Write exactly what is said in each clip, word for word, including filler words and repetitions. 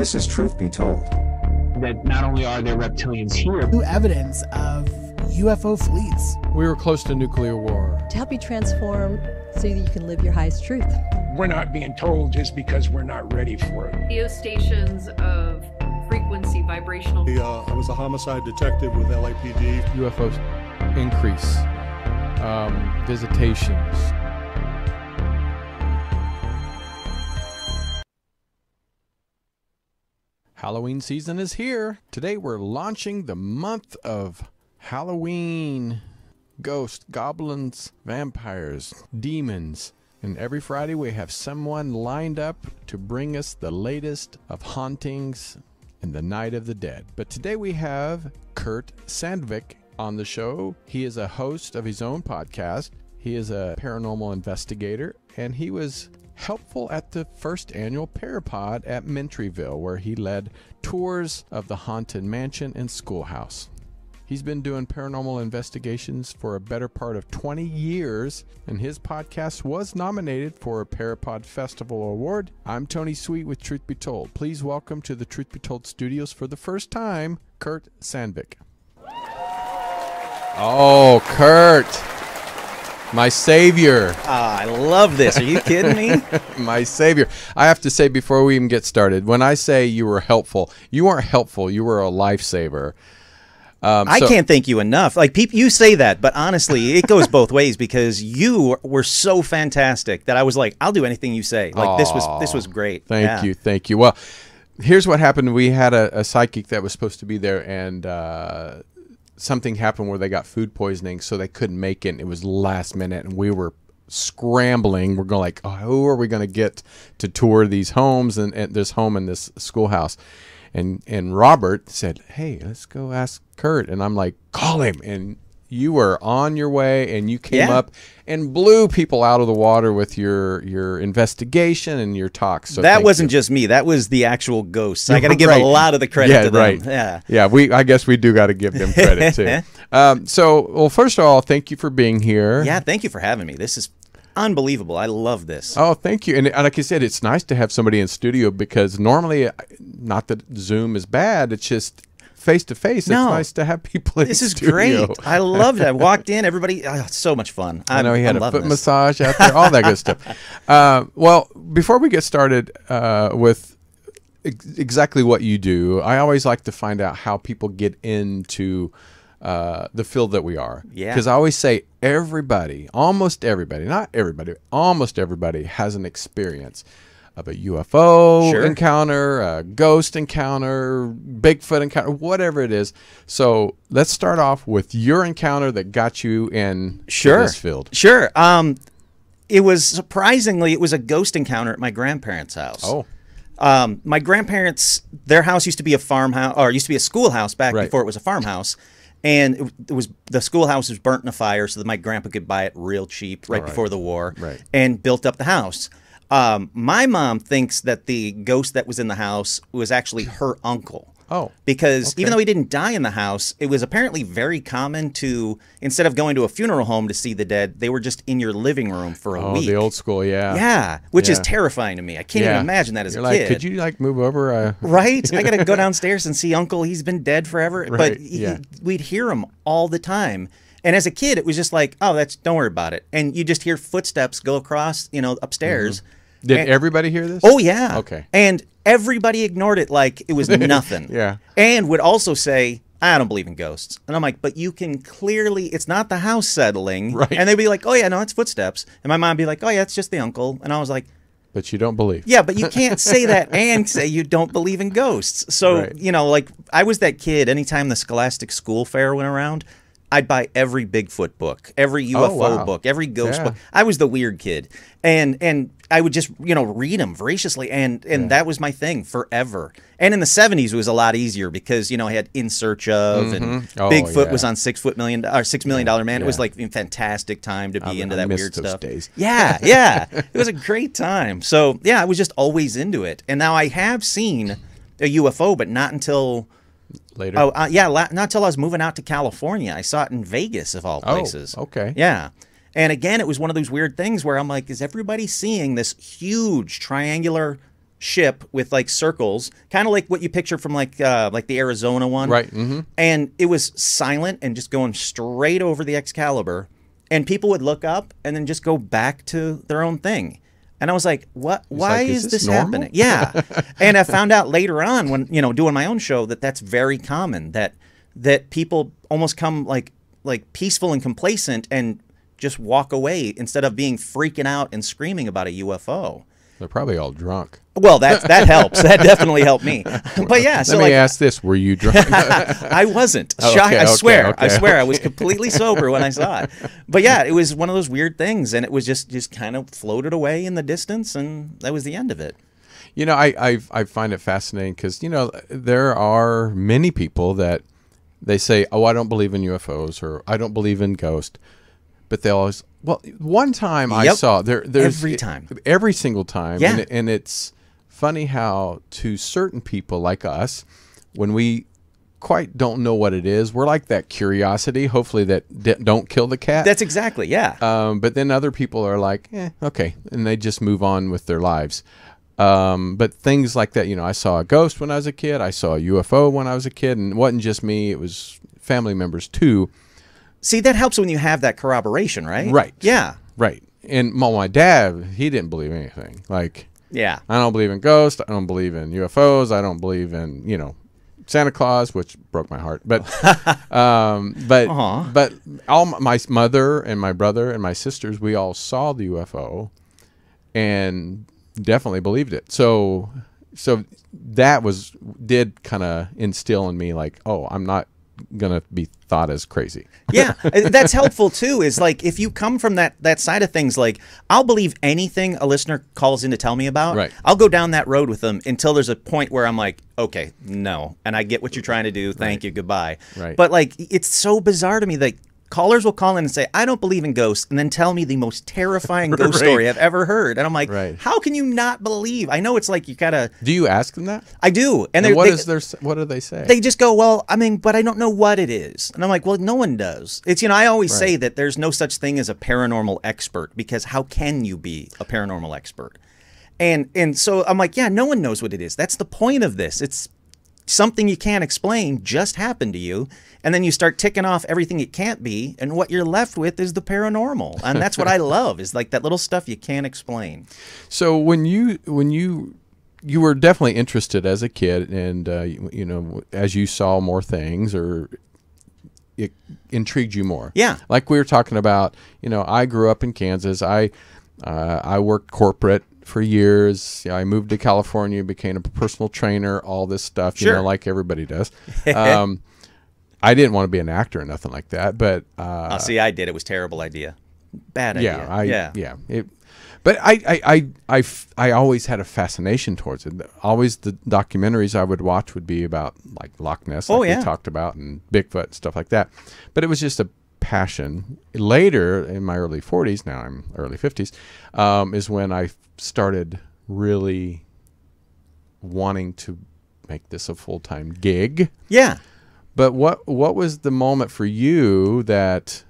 This is Truth Be Told. That not only are there reptilians here. New evidence of U F O fleets. We were close to nuclear war. To help you transform so that you can live your highest truth. We're not being told just because we're not ready for it. Radio stations of frequency, vibrational. The, uh, I was a homicide detective with L A P D. U F Os increase, um, visitations. Halloween season is here. Today we're launching the month of Halloween. Ghosts, goblins, vampires, demons. And every Friday we have someone lined up to bring us the latest of hauntings and the Night of the Dead. But today we have Kurt Sandvig on the show. He is a host of his own podcast. He is a paranormal investigator, and he was helpful at the first annual Parapod at Mentryville, where he led tours of the haunted mansion and schoolhouse. He's been doing paranormal investigations for a better part of twenty years, and his podcast was nominated for a Parapod Festival Award. I'm Tony Sweet with Truth Be Told. Please welcome to the Truth Be Told studios for the first time, Curt Sandvig. Oh, Curt. My savior. Ah, I love this. Are you kidding me? My savior. I have to say before we even get started, when I say you were helpful, you weren't helpful. You were a lifesaver. Um, I so can't thank you enough. Like, people, you say that, but honestly, it goes both ways because you were so fantastic that I was like, I'll do anything you say. Like, aww, this was this was great. Thank yeah. you. Thank you. Well, here's what happened. We had a, a psychic that was supposed to be there, and uh, something happened where they got food poisoning, so they couldn't make it. It was last minute, and we were scrambling. We're going like, oh, who are we going to get to tour these homes and, and this home and this schoolhouse? And and Robert said, hey, let's go ask Kurt. And I'm like, call him. And you were on your way, and you came yeah. up and blew people out of the water with your your investigation and your talks. So that wasn't you. just me. That was the actual ghosts. I got to give right. a lot of the credit yeah, to them. Right. Yeah, yeah. We I guess we do got to give them credit too. um, so, well, first of all, thank you for being here. Yeah, thank you for having me. This is unbelievable. I love this. Oh, thank you. And like I said, it's nice to have somebody in studio because normally, not that Zoom is bad, it's just face to face. No, it's nice to have people in this studio. Is great. I loved it. I walked in, everybody, oh, it's so much fun. I'm, I know he had I'm a foot this. massage out there, all that good stuff. Uh, well, before we get started uh, with ex exactly what you do, I always like to find out how people get into Uh, the field that we are. Yeah. Because I always say everybody, almost everybody, not everybody, almost everybody has an experience of a U F O sure. encounter, a ghost encounter, Bigfoot encounter, whatever it is. So let's start off with your encounter that got you in sure. this field. Sure. Um, it was surprisingly, it was a ghost encounter at my grandparents' house. Oh. Um, my grandparents, their house used to be a farmhouse, or used to be a schoolhouse back right. before it was a farmhouse. And it was the schoolhouse was burnt in a fire, so that my grandpa could buy it real cheap right, right. before the war, right. and built up the house. Um, my mom thinks that the ghost that was in the house was actually her uncle. Oh, because okay. even though he didn't die in the house, it was apparently very common to, instead of going to a funeral home to see the dead, they were just in your living room for a oh, week. Oh, the old school, yeah. Yeah, which yeah. is terrifying to me. I can't yeah. even imagine that as You're a like, kid. Could you like move over? Uh... Right? I got to go downstairs and see Uncle. He's been dead forever. Right. But he, yeah. we'd hear him all the time. And as a kid, it was just like, oh, that's don't worry about it. And you just hear footsteps go across, you know, upstairs. Mm-hmm. Did and, everybody hear this? Oh, yeah. Okay. And everybody ignored it like it was nothing. yeah. And would also say, I don't believe in ghosts. And I'm like, but you can clearly, it's not the house settling. Right. And they'd be like, oh, yeah, no, it's footsteps. And my mom would be like, oh, yeah, it's just the uncle. And I was like. But you don't believe. Yeah, but you can't say that and say you don't believe in ghosts. So, right. you know, like I was that kid. Anytime the Scholastic School Fair went around, I'd buy every Bigfoot book, every U F O oh, wow. book, every ghost yeah. book. I was the weird kid. And and I would just, you know, read them voraciously. And, and yeah. that was my thing forever. And in the seventies, it was a lot easier because, you know, I had In Search Of mm-hmm. and oh, Bigfoot yeah. was on six foot million or six million dollar man. Yeah. It was like a fantastic time to be I'm, into that weird those stuff. Days. Yeah, yeah. It was a great time. So, yeah, I was just always into it. And now I have seen a U F O, but not until... Later. Oh, uh, yeah, not until I was moving out to California. I saw it in Vegas, of all places. Oh, okay. Yeah. And again, it was one of those weird things where I'm like, is everybody seeing this huge triangular ship with like circles, kind of like what you picture from like uh, like the Arizona one. Right. Mm-hmm. And it was silent and just going straight over the Excalibur. And people would look up and then just go back to their own thing. And I was like, "What? Why is this happening?" Yeah. And I found out later on when, you know, doing my own show that that's very common, that that people almost come like like peaceful and complacent and just walk away instead of being freaking out and screaming about a U F O. They're probably all drunk. Well, that that helps. That definitely helped me. But yeah, so let me like, ask this: were you drunk? I wasn't. Oh, okay, I swear. Okay, okay. I swear. I was completely sober when I saw it. But yeah, it was one of those weird things, and it was just just kind of floated away in the distance, and that was the end of it. You know, I I, I find it fascinating because, you know, there are many people that they say, "Oh, I don't believe in U F Os," or "I don't believe in ghosts," but they always. Well, one time yep. I saw there. There's every time, every single time, yeah. and, and it's funny how to certain people like us, when we quite don't know what it is, we're like that curiosity. Hopefully that d don't kill the cat. That's exactly yeah. Um, but then other people are like, eh, okay, and they just move on with their lives. Um, but things like that, you know, I saw a ghost when I was a kid. I saw a U F O when I was a kid, and it wasn't just me; it was family members too. See, that helps when you have that corroboration, right? Right. Yeah. Right. And my, my dad, he didn't believe anything. Like, yeah, I don't believe in ghosts. I don't believe in U F Os. I don't believe in, you know, Santa Claus, which broke my heart. But, um, but, uh-huh. but all my mother and my brother and my sisters, we all saw the U F O, and definitely believed it. So, so that was did kind of instill in me, like, oh, I'm not gonna be thought as crazy. Yeah, that's helpful too, is like if you come from that that side of things, like I'll believe anything a listener calls in to tell me about. Right. I'll go down that road with them until there's a point where I'm like, okay, no, and I get what you're trying to do, thank right. you, goodbye. Right. But like, it's so bizarre to me, like callers will call in and say, I don't believe in ghosts, and then tell me the most terrifying ghost right. story I've ever heard. And I'm like, right. how can you not believe? I know it's like you gotta... Do you ask them that? I do. And, and what, they, is their, what do they say? They just go, well, I mean, but I don't know what it is. And I'm like, well, no one does. It's, you know, I always right. say that there's no such thing as a paranormal expert, because how can you be a paranormal expert? And, and so I'm like, yeah, no one knows what it is. That's the point of this. It's... something you can't explain just happened to you, and then you start ticking off everything it can't be, and what you're left with is the paranormal. And that's what I love, is like that little stuff you can't explain. So when you when you you were definitely interested as a kid, and uh, you, you know, as you saw more things, or it intrigued you more. Yeah, like we were talking about, you know, I grew up in Kansas. I uh, I worked corporate for years. I moved to California, became a personal trainer, all this stuff, sure. you know, like everybody does. Um, I didn't want to be an actor or nothing like that, but... Uh, oh, see, I did. It was a terrible idea. Bad idea. Yeah, I, yeah. yeah it, but I I, I, I, f I always had a fascination towards it. Always the documentaries I would watch would be about like Loch Ness, like oh, yeah. we talked about, and Bigfoot and stuff like that. But it was just a passion. Later, in my early forties, now I'm early fifties, um, is when I started really wanting to make this a full-time gig. Yeah. But what what was the moment for you that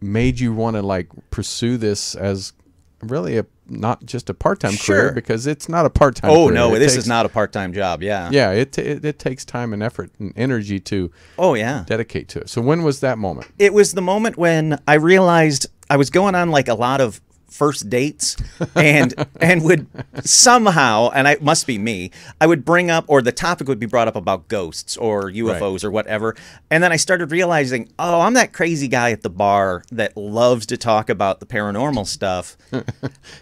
made you want to like pursue this as really a not just a part-time sure. career, because it's not a part-time oh career. No, it this takes, is not a part-time job. Yeah, yeah, it, it it takes time and effort and energy to oh yeah dedicate to it. So when was that moment? It was the moment when I realized I was going on like a lot of first dates, and and would somehow, and I must be me, I would bring up, or the topic would be brought up about ghosts or U F Os right. or whatever. And then I started realizing, oh, I'm that crazy guy at the bar that loves to talk about the paranormal stuff.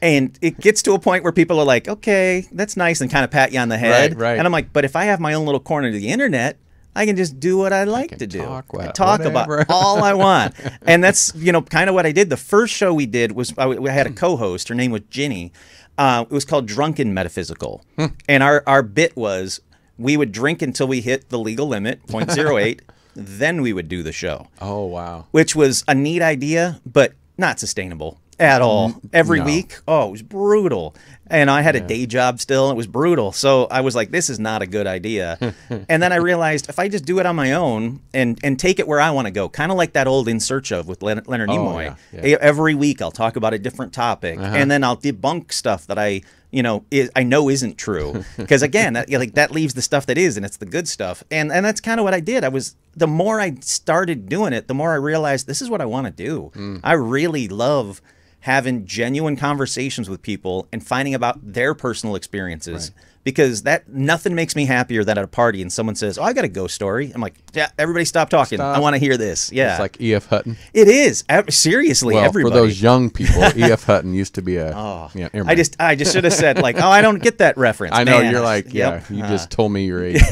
And it gets to a point where people are like, okay, that's nice, and kind of pat you on the head. Right, right. And I'm like, but if I have my own little corner to the internet, I can just do what I like I to do. Talk, what, I talk about all I want. And that's, you know, kind of what I did. The first show we did was, I, I had a co-host. Her name was Jenny. Uh, it was called Drunken Metaphysical. Hmm. And our, our bit was, we would drink until we hit the legal limit, point zero eight, then we would do the show. Oh, wow. Which was a neat idea, but not sustainable at all. Every no. week. Oh, it was brutal. And I had yeah. a day job still. It was brutal. So I was like, this is not a good idea. And then I realized if I just do it on my own and, and take it where I want to go, kind of like that old In Search Of with Leonard Nimoy. Oh, yeah, yeah. Every week I'll talk about a different topic, uh-huh. and then I'll debunk stuff that I you know, is, I know isn't true. Because again, that, like that leaves the stuff that is, and it's the good stuff. And and that's kind of what I did. I was the more I started doing it, the more I realized this is what I want to do. Mm. I really love having genuine conversations with people and finding about their personal experiences. Right. Because that nothing makes me happier than at a party and someone says, "Oh, I got a ghost story." I'm like, "Yeah, everybody stop talking. Stop. I want to hear this." Yeah, it's like E F Hutton. It is seriously. Well, everybody. For those young people, E F Hutton used to be a. Oh, yeah. You know, I just, I just should have said like, "Oh, I don't get that reference." I know Man. You're like, yeah, yep. you uh. just told me your age.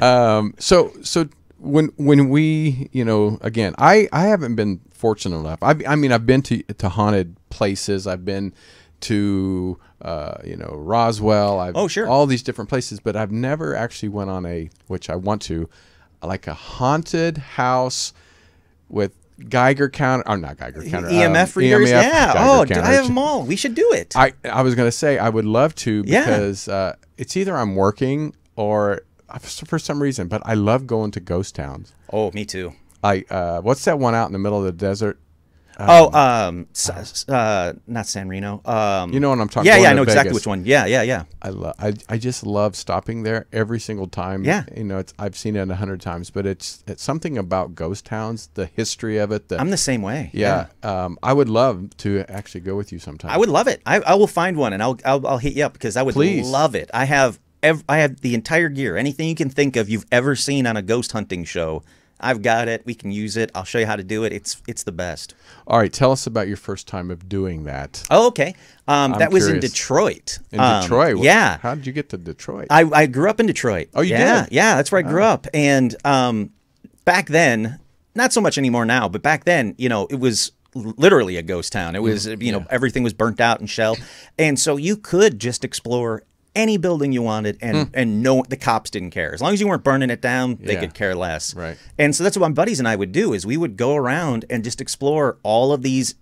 um, so, so when when we, you know, again, I I haven't been fortunate enough. I I mean, I've been to to haunted places. I've been to uh you know Roswell, I've oh, sure. all these different places, but I've never actually went on a, which I want to, like a haunted house with Geiger counter, or not Geiger counter, E M F um, readers, E M F, yeah. Geiger oh, counter. I have them all. We should do it. I I was gonna say I would love to because yeah. uh, it's either I'm working or for some reason, but I love going to ghost towns. Oh, me too. I uh, what's that one out in the middle of the desert? Um, oh, um, uh, uh, not San Reno. Um, you know what I'm talking about. Yeah, yeah, I know Vegas. Exactly which one. Yeah, yeah, yeah. I love. I, I just love stopping there every single time. Yeah, you know, it's I've seen it a hundred times, but it's it's something about ghost towns, the history of it. The, I'm the same way. Yeah, yeah. Um, I would love to actually go with you sometime. I would love it. I, I will find one and I'll I'll, I'll hit you up because I would Please. love it. I have ev I have the entire gear, anything you can think of you've ever seen on a ghost hunting show. I've got it. We can use it. I'll show you how to do it. It's it's the best. All right. Tell us about your first time of doing that. Oh, okay. Um, that was curious. in Detroit. In um, Detroit? Yeah. How did you get to Detroit? I, I grew up in Detroit. Oh, you yeah, did? Yeah. That's where I grew oh. up. And um, back then, not so much anymore now, but back then, you know, it was literally a ghost town. It was, mm, you know, yeah. everything was burnt out and shelled. And so you could just explore any building you wanted, and mm. and no, the cops didn't care. As long as you weren't burning it down, they yeah. could care less. Right. And so that's what my buddies and I would do, is we would go around and just explore all of these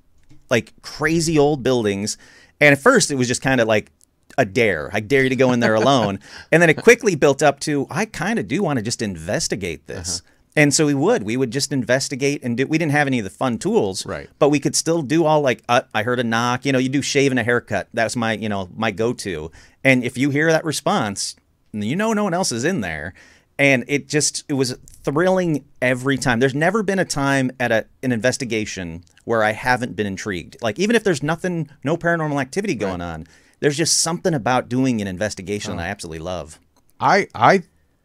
like crazy old buildings. And at first it was just kind of like a dare. I dare you to go in there alone. And then it quickly built up to, I kind of do want to just investigate this. Uh-huh. And so we would, we would just investigate and do, we didn't have any of the fun tools, right? But we could still do all like, uh, I heard a knock, you know, you do shave and a haircut. That's my, you know, my go-to. And if you hear that response, you know, no one else is in there. And it just, it was thrilling every time. There's never been a time at a, an investigation where I haven't been intrigued. Like, even if there's nothing, no paranormal activity going right. on, there's just something about doing an investigation oh. that I absolutely love. I, I,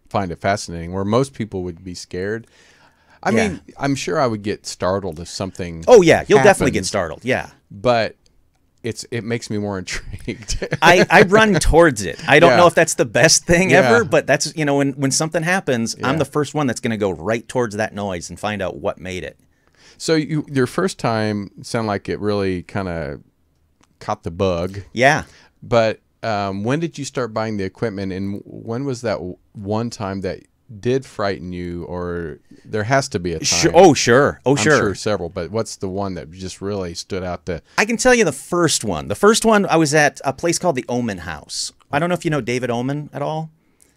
find it fascinating where most people would be scared. I yeah. mean, I'm sure I would get startled if something oh yeah you'll happened, definitely get startled, yeah, but it's it makes me more intrigued. I, I run towards it. I don't yeah. know if that's the best thing yeah. ever, but that's, you know, when when something happens yeah. I'm the first one that's going to go right towards that noise and find out what made it. So you your first time sound like it really kind of caught the bug. Yeah, but Um, when did you start buying the equipment, and when was that one time that did frighten you? Or there has to be a time. Sure. Oh, sure. Oh, I'm sure. sure. Several, but what's the one that just really stood out? That I can tell you the first one. The first one, I was at a place called the Omen House. I don't know if you know David Omen at all.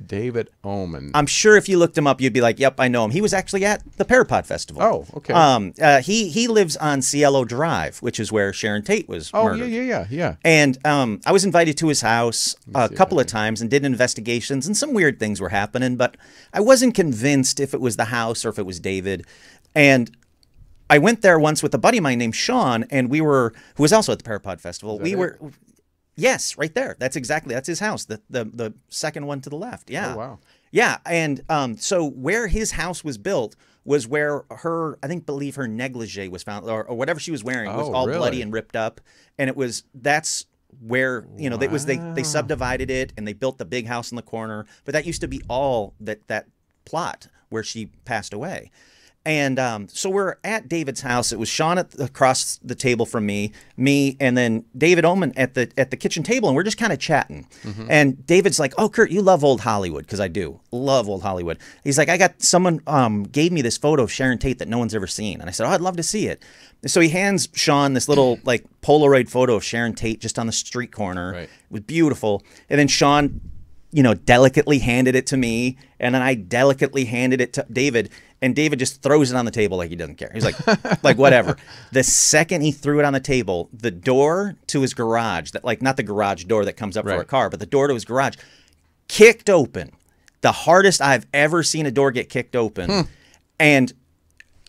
David Omen. I'm sure if you looked him up, you'd be like, "Yep, I know him." He was actually at the Parapod Festival. Oh, okay. Um, uh, he he lives on Cielo Drive, which is where Sharon Tate was oh, murdered. Oh, yeah, yeah, yeah, yeah. And um, I was invited to his house a couple of times and did investigations, and some weird things were happening, but I wasn't convinced if it was the house or if it was David. And I went there once with a buddy of mine named Sean, and we were who was also at the Parapod Festival. We it? were. Yes, right there. That's exactly, that's his house. The, the, the second one to the left. Yeah. Oh, wow. Yeah. And um, so where his house was built was where her, I think, believe her negligee was found, or, or whatever she was wearing oh, was all really? bloody and ripped up. And it was, that's where, you know, wow. that was, they, they subdivided it and they built the big house in the corner, but that used to be all that, that plot where she passed away. And um, so we're at David's house. It was Sean at the, across the table from me, me, and then David Omen at the at the kitchen table, and we're just kind of chatting. Mm-hmm. And David's like, "Oh, Kurt, you love old Hollywood," because I do love old Hollywood. He's like, "I got someone um, gave me this photo of Sharon Tate that no one's ever seen," and I said, "Oh, I'd love to see it." And so he hands Sean this little like Polaroid photo of Sharon Tate just on the street corner. Right. It was beautiful, and then Sean, you know, delicately handed it to me, and then I delicately handed it to David. And David just throws it on the table like he doesn't care. He's like, like whatever. The second he threw it on the table, the door to his garage, that like not the garage door that comes up right. for a car, but the door to his garage kicked open. The hardest I've ever seen a door get kicked open. Hmm. And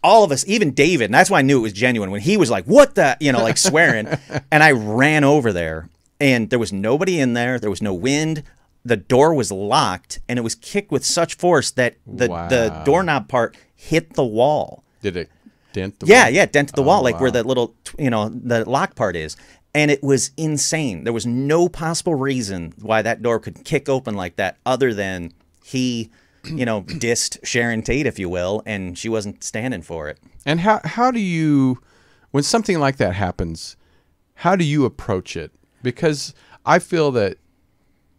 all of us, even David, and that's why I knew it was genuine, when he was like, what the, you know, like swearing. And I ran over there and there was nobody in there. There was no wind. The door was locked and it was kicked with such force that the, wow. the doorknob part hit the wall. Did it dent the yeah, wall? Yeah, yeah, it dented the oh, wall, like wow. where that little, you know, the lock part is. And it was insane. There was no possible reason why that door could kick open like that other than he, you know, dissed Sharon Tate, if you will, and she wasn't standing for it. And how, how do you, when something like that happens, how do you approach it? Because I feel that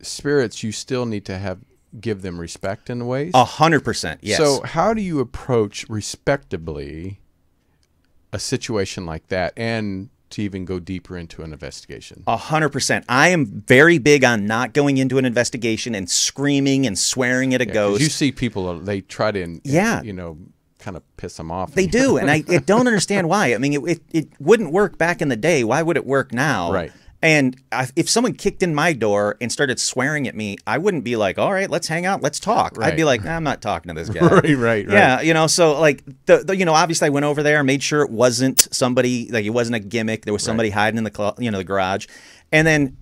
spirits, you still need to have give them respect in ways. A hundred percent. Yes. So how do you approach respectably a situation like that, and to even go deeper into an investigation? A hundred percent. I am very big on not going into an investigation and screaming and swearing at a yeah, ghost. You see people, they try to, yeah, you know, kind of piss them off. They do, and I, I don't understand why. I mean, it, it it wouldn't work back in the day. Why would it work now? Right. And I, if someone kicked in my door and started swearing at me, I wouldn't be like, all right, let's hang out, let's talk. Right. I'd be like, nah, I'm not talking to this guy. right, right, right. Yeah, you know, so like, the, the, you know, obviously I went over there and made sure it wasn't somebody, like it wasn't a gimmick. There was somebody right. hiding in the, you know, the garage. And then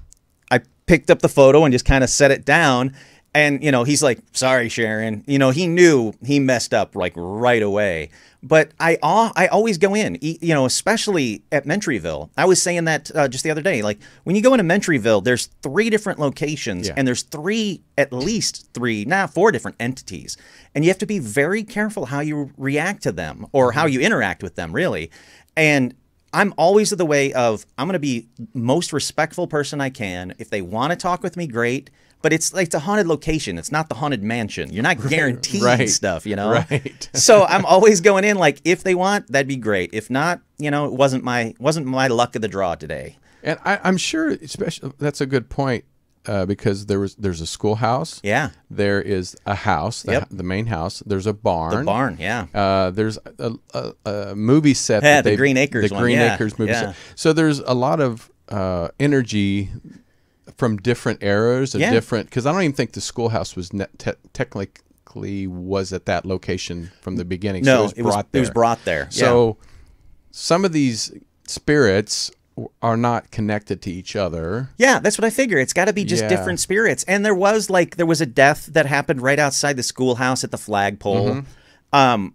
I picked up the photo and just kind of set it down. And, you know, he's like, sorry, Sharon. You know, he knew he messed up like right away. But I I always go in, you know, especially at Mentryville. I was saying that uh, just the other day. Like, when you go into Mentryville, there's three different locations. Yeah. And there's three, at least three, now nah, four different entities. And you have to be very careful how you react to them or how you interact with them, really. And I'm always of the way of, I'm going to be most respectful person I can. If they want to talk with me, great. But it's like it's a haunted location. It's not the haunted mansion. You're not guaranteed right. stuff, you know? Right. So I'm always going in like, if they want, that'd be great. If not, you know, it wasn't my wasn't my luck of the draw today. And I, I'm sure, especially that's a good point, uh, because there was there's a schoolhouse. Yeah. There is a house, the, yep. the main house. There's a barn. The barn, yeah. Uh, there's a, a, a movie set. Yeah, that the Green Acres the one. The Green yeah. Acres movie yeah. set. So there's a lot of uh, energy from different eras, or yeah. different, because I don't even think the schoolhouse was ne te technically was at that location from the beginning. No, so it was brought it was, there. It was brought there. So yeah. some of these spirits are not connected to each other. Yeah, that's what I figure. It's got to be just yeah. different spirits. And there was like there was a death that happened right outside the schoolhouse at the flagpole. Mm-hmm. Um,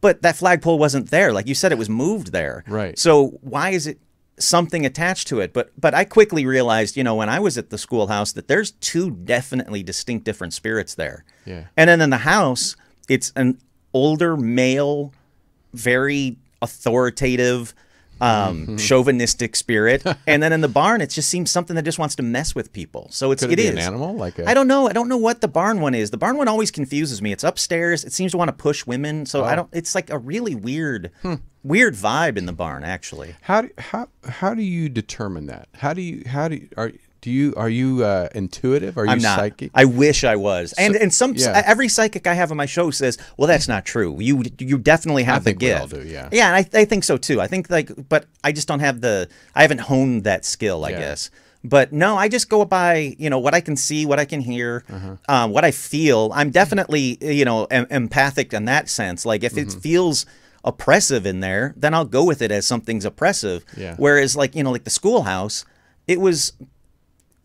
but that flagpole wasn't there. Like you said, it was moved there. Right. So why is it something attached to it? But but I quickly realized, you know, when I was at the schoolhouse, that there's two definitely distinct different spirits there. Yeah. And then in the house, it's an older male, very authoritative, um, mm-hmm. chauvinistic spirit. And then in the barn, it just seems something that just wants to mess with people. So it's, Could it, it be is an animal. Like a... I don't know. I don't know what the barn one is. The barn one always confuses me. It's upstairs. It seems to want to push women. So oh. I don't, it's like a really weird, hmm. weird vibe in the barn, actually. How do, how, how do you determine that? How do you, how do you, are Do you are you uh, intuitive? Are you I'm not. psychic? I wish I was. And so, and some yeah. every psychic I have on my show says, "Well, that's not true. You you definitely have I the think gift." We all do, yeah, yeah, and I I think so too. I think like, but I just don't have the. I haven't honed that skill, I yeah. guess. But no, I just go by, you know, what I can see, what I can hear, uh-huh. um, what I feel. I'm definitely, you know, em empathic in that sense. Like if mm-hmm. it feels oppressive in there, then I'll go with it as something's oppressive. Yeah. Whereas like, you know, like the schoolhouse, it was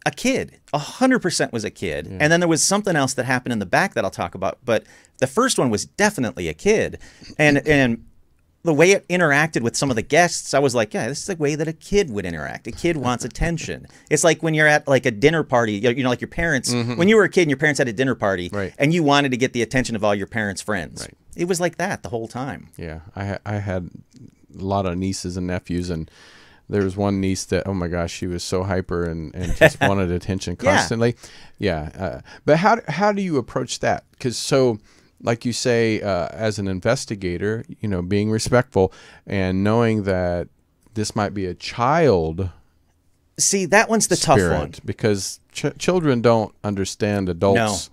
a kid, a hundred percent was a kid. Yeah. And then there was something else that happened in the back that I'll talk about. But the first one was definitely a kid. And, and the way it interacted with some of the guests, I was like, yeah, this is the way that a kid would interact. A kid wants attention. It's like when you're at like a dinner party, you know, like your parents, mm-hmm. when you were a kid and your parents had a dinner party right. and you wanted to get the attention of all your parents' friends. Right. It was like that the whole time. Yeah. I, ha I had a lot of nieces and nephews, and there was one niece that, oh my gosh, she was so hyper and, and just wanted attention constantly. Yeah. yeah. Uh, but how, how do you approach that? Because so, like you say, uh, as an investigator, you know, being respectful and knowing that this might be a child. See, that one's the tough one. Because ch children don't understand adults.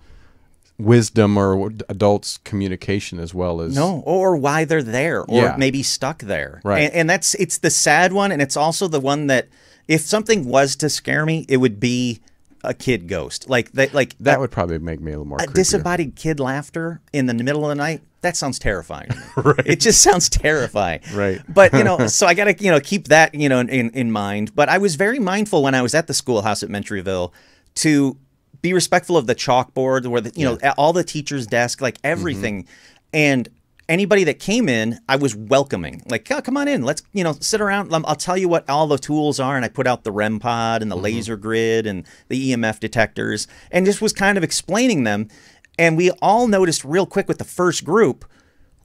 No. wisdom or adults' communication as well as... No, or why they're there or yeah. maybe stuck there. Right. And, and that's, it's the sad one. And it's also the one that if something was to scare me, it would be a kid ghost. Like that, like that a, would probably make me a little more a creepier. Disembodied kid laughter in the middle of the night. That sounds terrifying. Right. It just sounds terrifying. Right. But, you know, so I got to, you know, keep that, you know, in, in mind. But I was very mindful when I was at the schoolhouse at Mentryville to be respectful of the chalkboard where, the, you yeah. know, all the teacher's desk, like everything. Mm-hmm. And anybody that came in, I was welcoming. Like, oh, come on in. Let's, you know, sit around. I'll tell you what all the tools are. And I put out the REM pod and the mm-hmm. laser grid and the E M F detectors and just was kind of explaining them. And we all noticed real quick with the first group,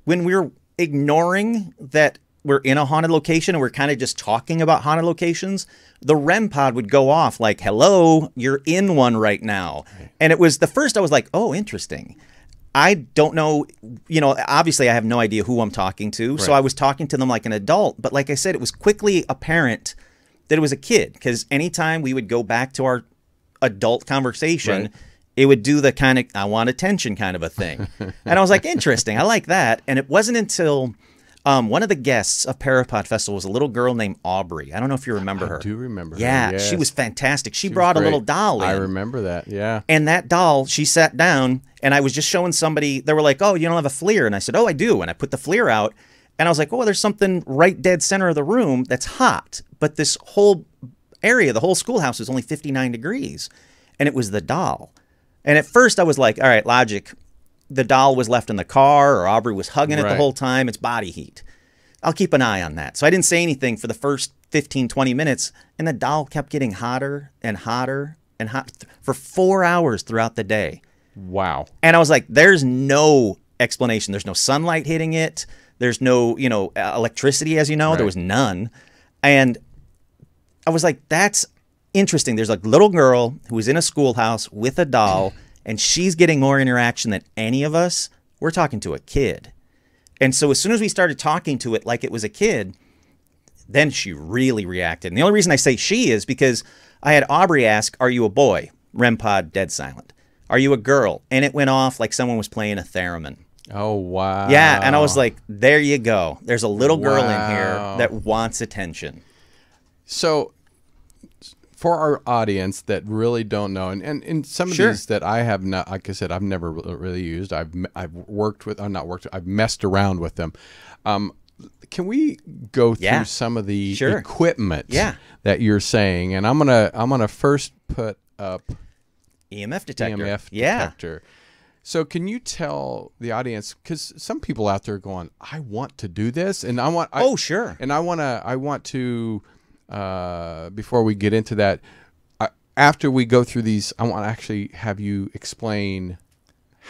when we were ignoring that we're in a haunted location and we're kind of just talking about haunted locations, the REM pod would go off like, hello, you're in one right now. Right. And it was the first I was like, oh, interesting. I don't know, you know, obviously I have no idea who I'm talking to. Right. So I was talking to them like an adult. But like I said, it was quickly apparent that it was a kid because anytime we would go back to our adult conversation, right. it would do the kind of, I want attention kind of a thing. And I was like, interesting. I like that. And it wasn't until um, one of the guests of Parapod Festival was a little girl named Aubrey. I don't know if you remember I her. I do remember yeah, her. Yeah, she was fantastic. She, she brought a little doll in. I remember that, yeah. And that doll, she sat down, and I was just showing somebody. They were like, oh, you don't have a FLIR. And I said, oh, I do. And I put the FLIR out. And I was like, oh, there's something right dead center of the room that's hot. But this whole area, the whole schoolhouse is only fifty-nine degrees. And it was the doll. And at first I was like, all right, logic, the doll was left in the car or Aubrey was hugging right. it the whole time. It's body heat. I'll keep an eye on that. So I didn't say anything for the first fifteen, twenty minutes. And the doll kept getting hotter and hotter and hot for four hours throughout the day. Wow. And I was like, there's no explanation. There's no sunlight hitting it. There's no, you know, electricity, as you know, right. there was none. And I was like, that's interesting. There's a little girl who is in a schoolhouse with a doll, and she's getting more interaction than any of us. We're talking to a kid. And so as soon as we started talking to it like it was a kid, then she really reacted. And the only reason I say she is because I had Aubrey ask, are you a boy? REM pod, dead silent. Are you a girl? And it went off like someone was playing a theremin. Oh, wow. Yeah, and I was like, there you go. There's a little girl wow. in here that wants attention. So... for our audience that really don't know, and, and, and some of sure. these that I have not, like I said, I've never really used. I've I've worked with, I'm not worked, I've messed around with them. Um, can we go through yeah. some of the sure. equipment yeah. that you're saying? And I'm gonna I'm gonna first put up E M F detector. E M F yeah. detector. So can you tell the audience, because some people out there are going, I want to do this, and I want. I, oh sure. And I wanna I want to. Uh, before we get into that, uh, after we go through these, I want to actually have you explain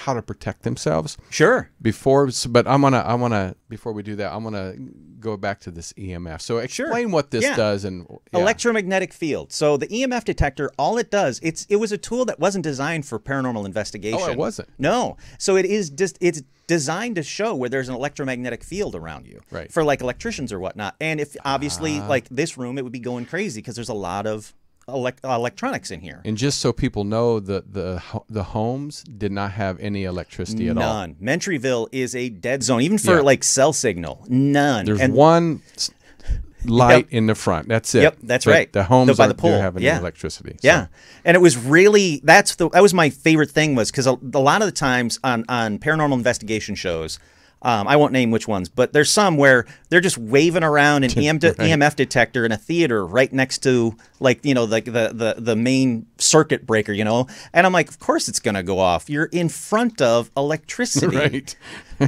how to protect themselves. Sure. Before, but I'm gonna, I wanna, before we do that, I'm gonna go back to this E M F. So explain sure. what this yeah. does and yeah. electromagnetic field. So the E M F detector, all it does, it's it was a tool that wasn't designed for paranormal investigation. Oh, it wasn't. No. So it is just it's. designed to show where there's an electromagnetic field around you right. for like electricians or whatnot. And if obviously uh, like this room, it would be going crazy because there's a lot of elect electronics in here. And just so people know, the, the, the homes did not have any electricity at none. all. None. Mentryville is a dead zone, even for yeah. like cell signal, none. There's and one light yep. in the front. That's it. Yep, that's but right. The homes by the pool. Do have any yeah. electricity. So. Yeah, and it was really that's the that was my favorite thing was because a, a lot of the times on on paranormal investigation shows, um, I won't name which ones, but there's some where they're just waving around an E M, right. E M F detector in a theater right next to like you know like the, the the main circuit breaker, you know, and I'm like, of course it's gonna go off. You're in front of electricity. Right.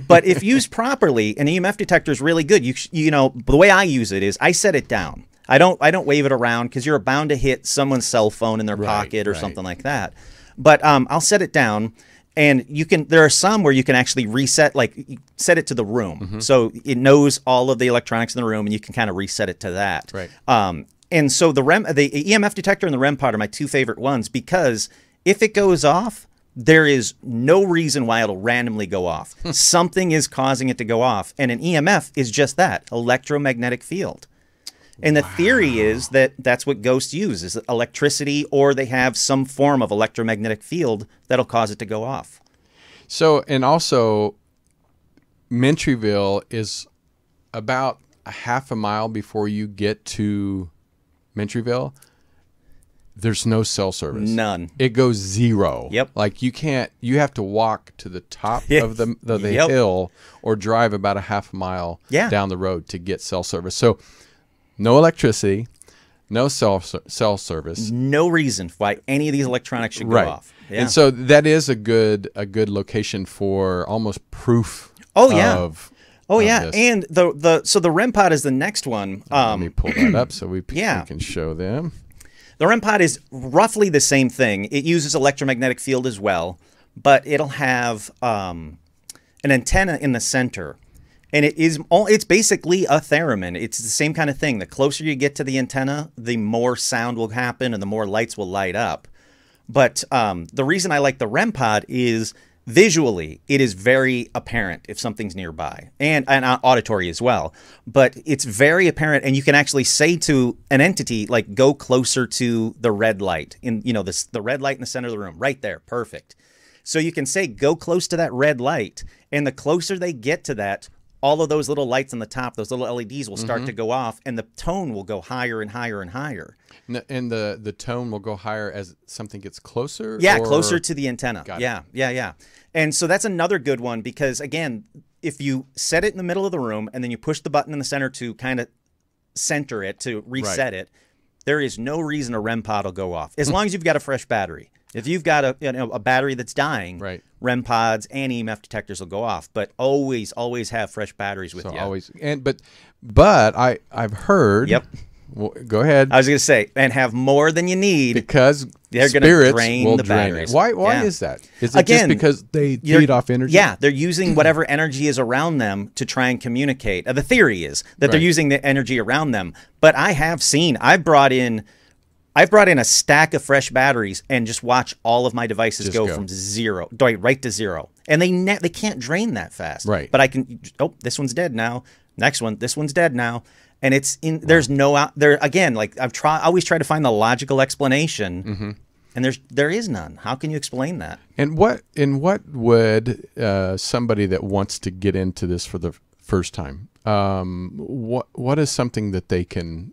But if used properly, an E M F detector is really good. You you know, the way I use it is I set it down. I don't I don't wave it around because you're bound to hit someone's cell phone in their right, pocket or right. something like that. But um, I'll set it down, and you can. There are some where you can actually reset, like set it to the room, mm-hmm. so it knows all of the electronics in the room, and you can kind of reset it to that. Right. Um, and so the REM, the E M F detector and the REM pod are my two favorite ones because if it goes off, there is no reason why it'll randomly go off. Something is causing it to go off. And an E M F is just that, electromagnetic field. And the wow. theory is that that's what ghosts use, is electricity, or they have some form of electromagnetic field that'll cause it to go off. So, and also, Mentryville is about a half a mile before you get to Mentryville. There's no cell service. None. It goes zero. Yep. Like you can't, you have to walk to the top yes. of the, the, the yep. hill or drive about a half mile yeah. down the road to get cell service. So no electricity, no cell, cell service. No reason why any of these electronics should go right. off. Yeah. And so that is a good, a good location for almost proof oh, yeah. of Oh yeah, this. and the the so the REM pod is the next one. Um, Let me pull that up so we, yeah. we can show them. The REM pod is roughly the same thing. It uses electromagnetic field as well, but it'll have um, an antenna in the center, and it is all. It's basically a theremin. It's the same kind of thing. The closer you get to the antenna, the more sound will happen, and the more lights will light up. But um, the reason I like the REM pod is, visually, it is very apparent if something's nearby, and, and auditory as well. But it's very apparent, and you can actually say to an entity, like, go closer to the red light. In you know, this, the red light in the center of the room, right there, perfect. So you can say, go close to that red light, and the closer they get to that, all of those little lights on the top, those little L E Ds will start mm-hmm. to go off, and the tone will go higher and higher and higher. And the the tone will go higher as something gets closer? Yeah, or... closer to the antenna. Got yeah, it. yeah, yeah. And so that's another good one because, again, if you set it in the middle of the room and then you push the button in the center to kind of center it, to reset right. it, there is no reason a REM pod will go off. As long as you've got a fresh battery. If you've got a, you know, a battery that's dying, right. REM pods and E M F detectors will go off. But always, always have fresh batteries with so you. Always, and but, but I I've heard. Yep. Well, go ahead. I was going to say, and have more than you need because they're going to drain the batteries. Drain why? Why yeah. is that? Is it Again, just because they feed off energy? Yeah, they're using whatever energy is around them to try and communicate. Uh, the theory is that right. they're using the energy around them. But I have seen. I've brought in. I've brought in a stack of fresh batteries and just watch all of my devices go, go from zero, right to zero. And they ne they can't drain that fast. Right. But I can, oh, this one's dead now. Next one, this one's dead now. And it's in, there's right. no, there, again, like I've try, I always try to find the logical explanation mm-hmm. and there's, there is none. How can you explain that? And what, and what would uh, somebody that wants to get into this for the first time, um, what, what is something that they can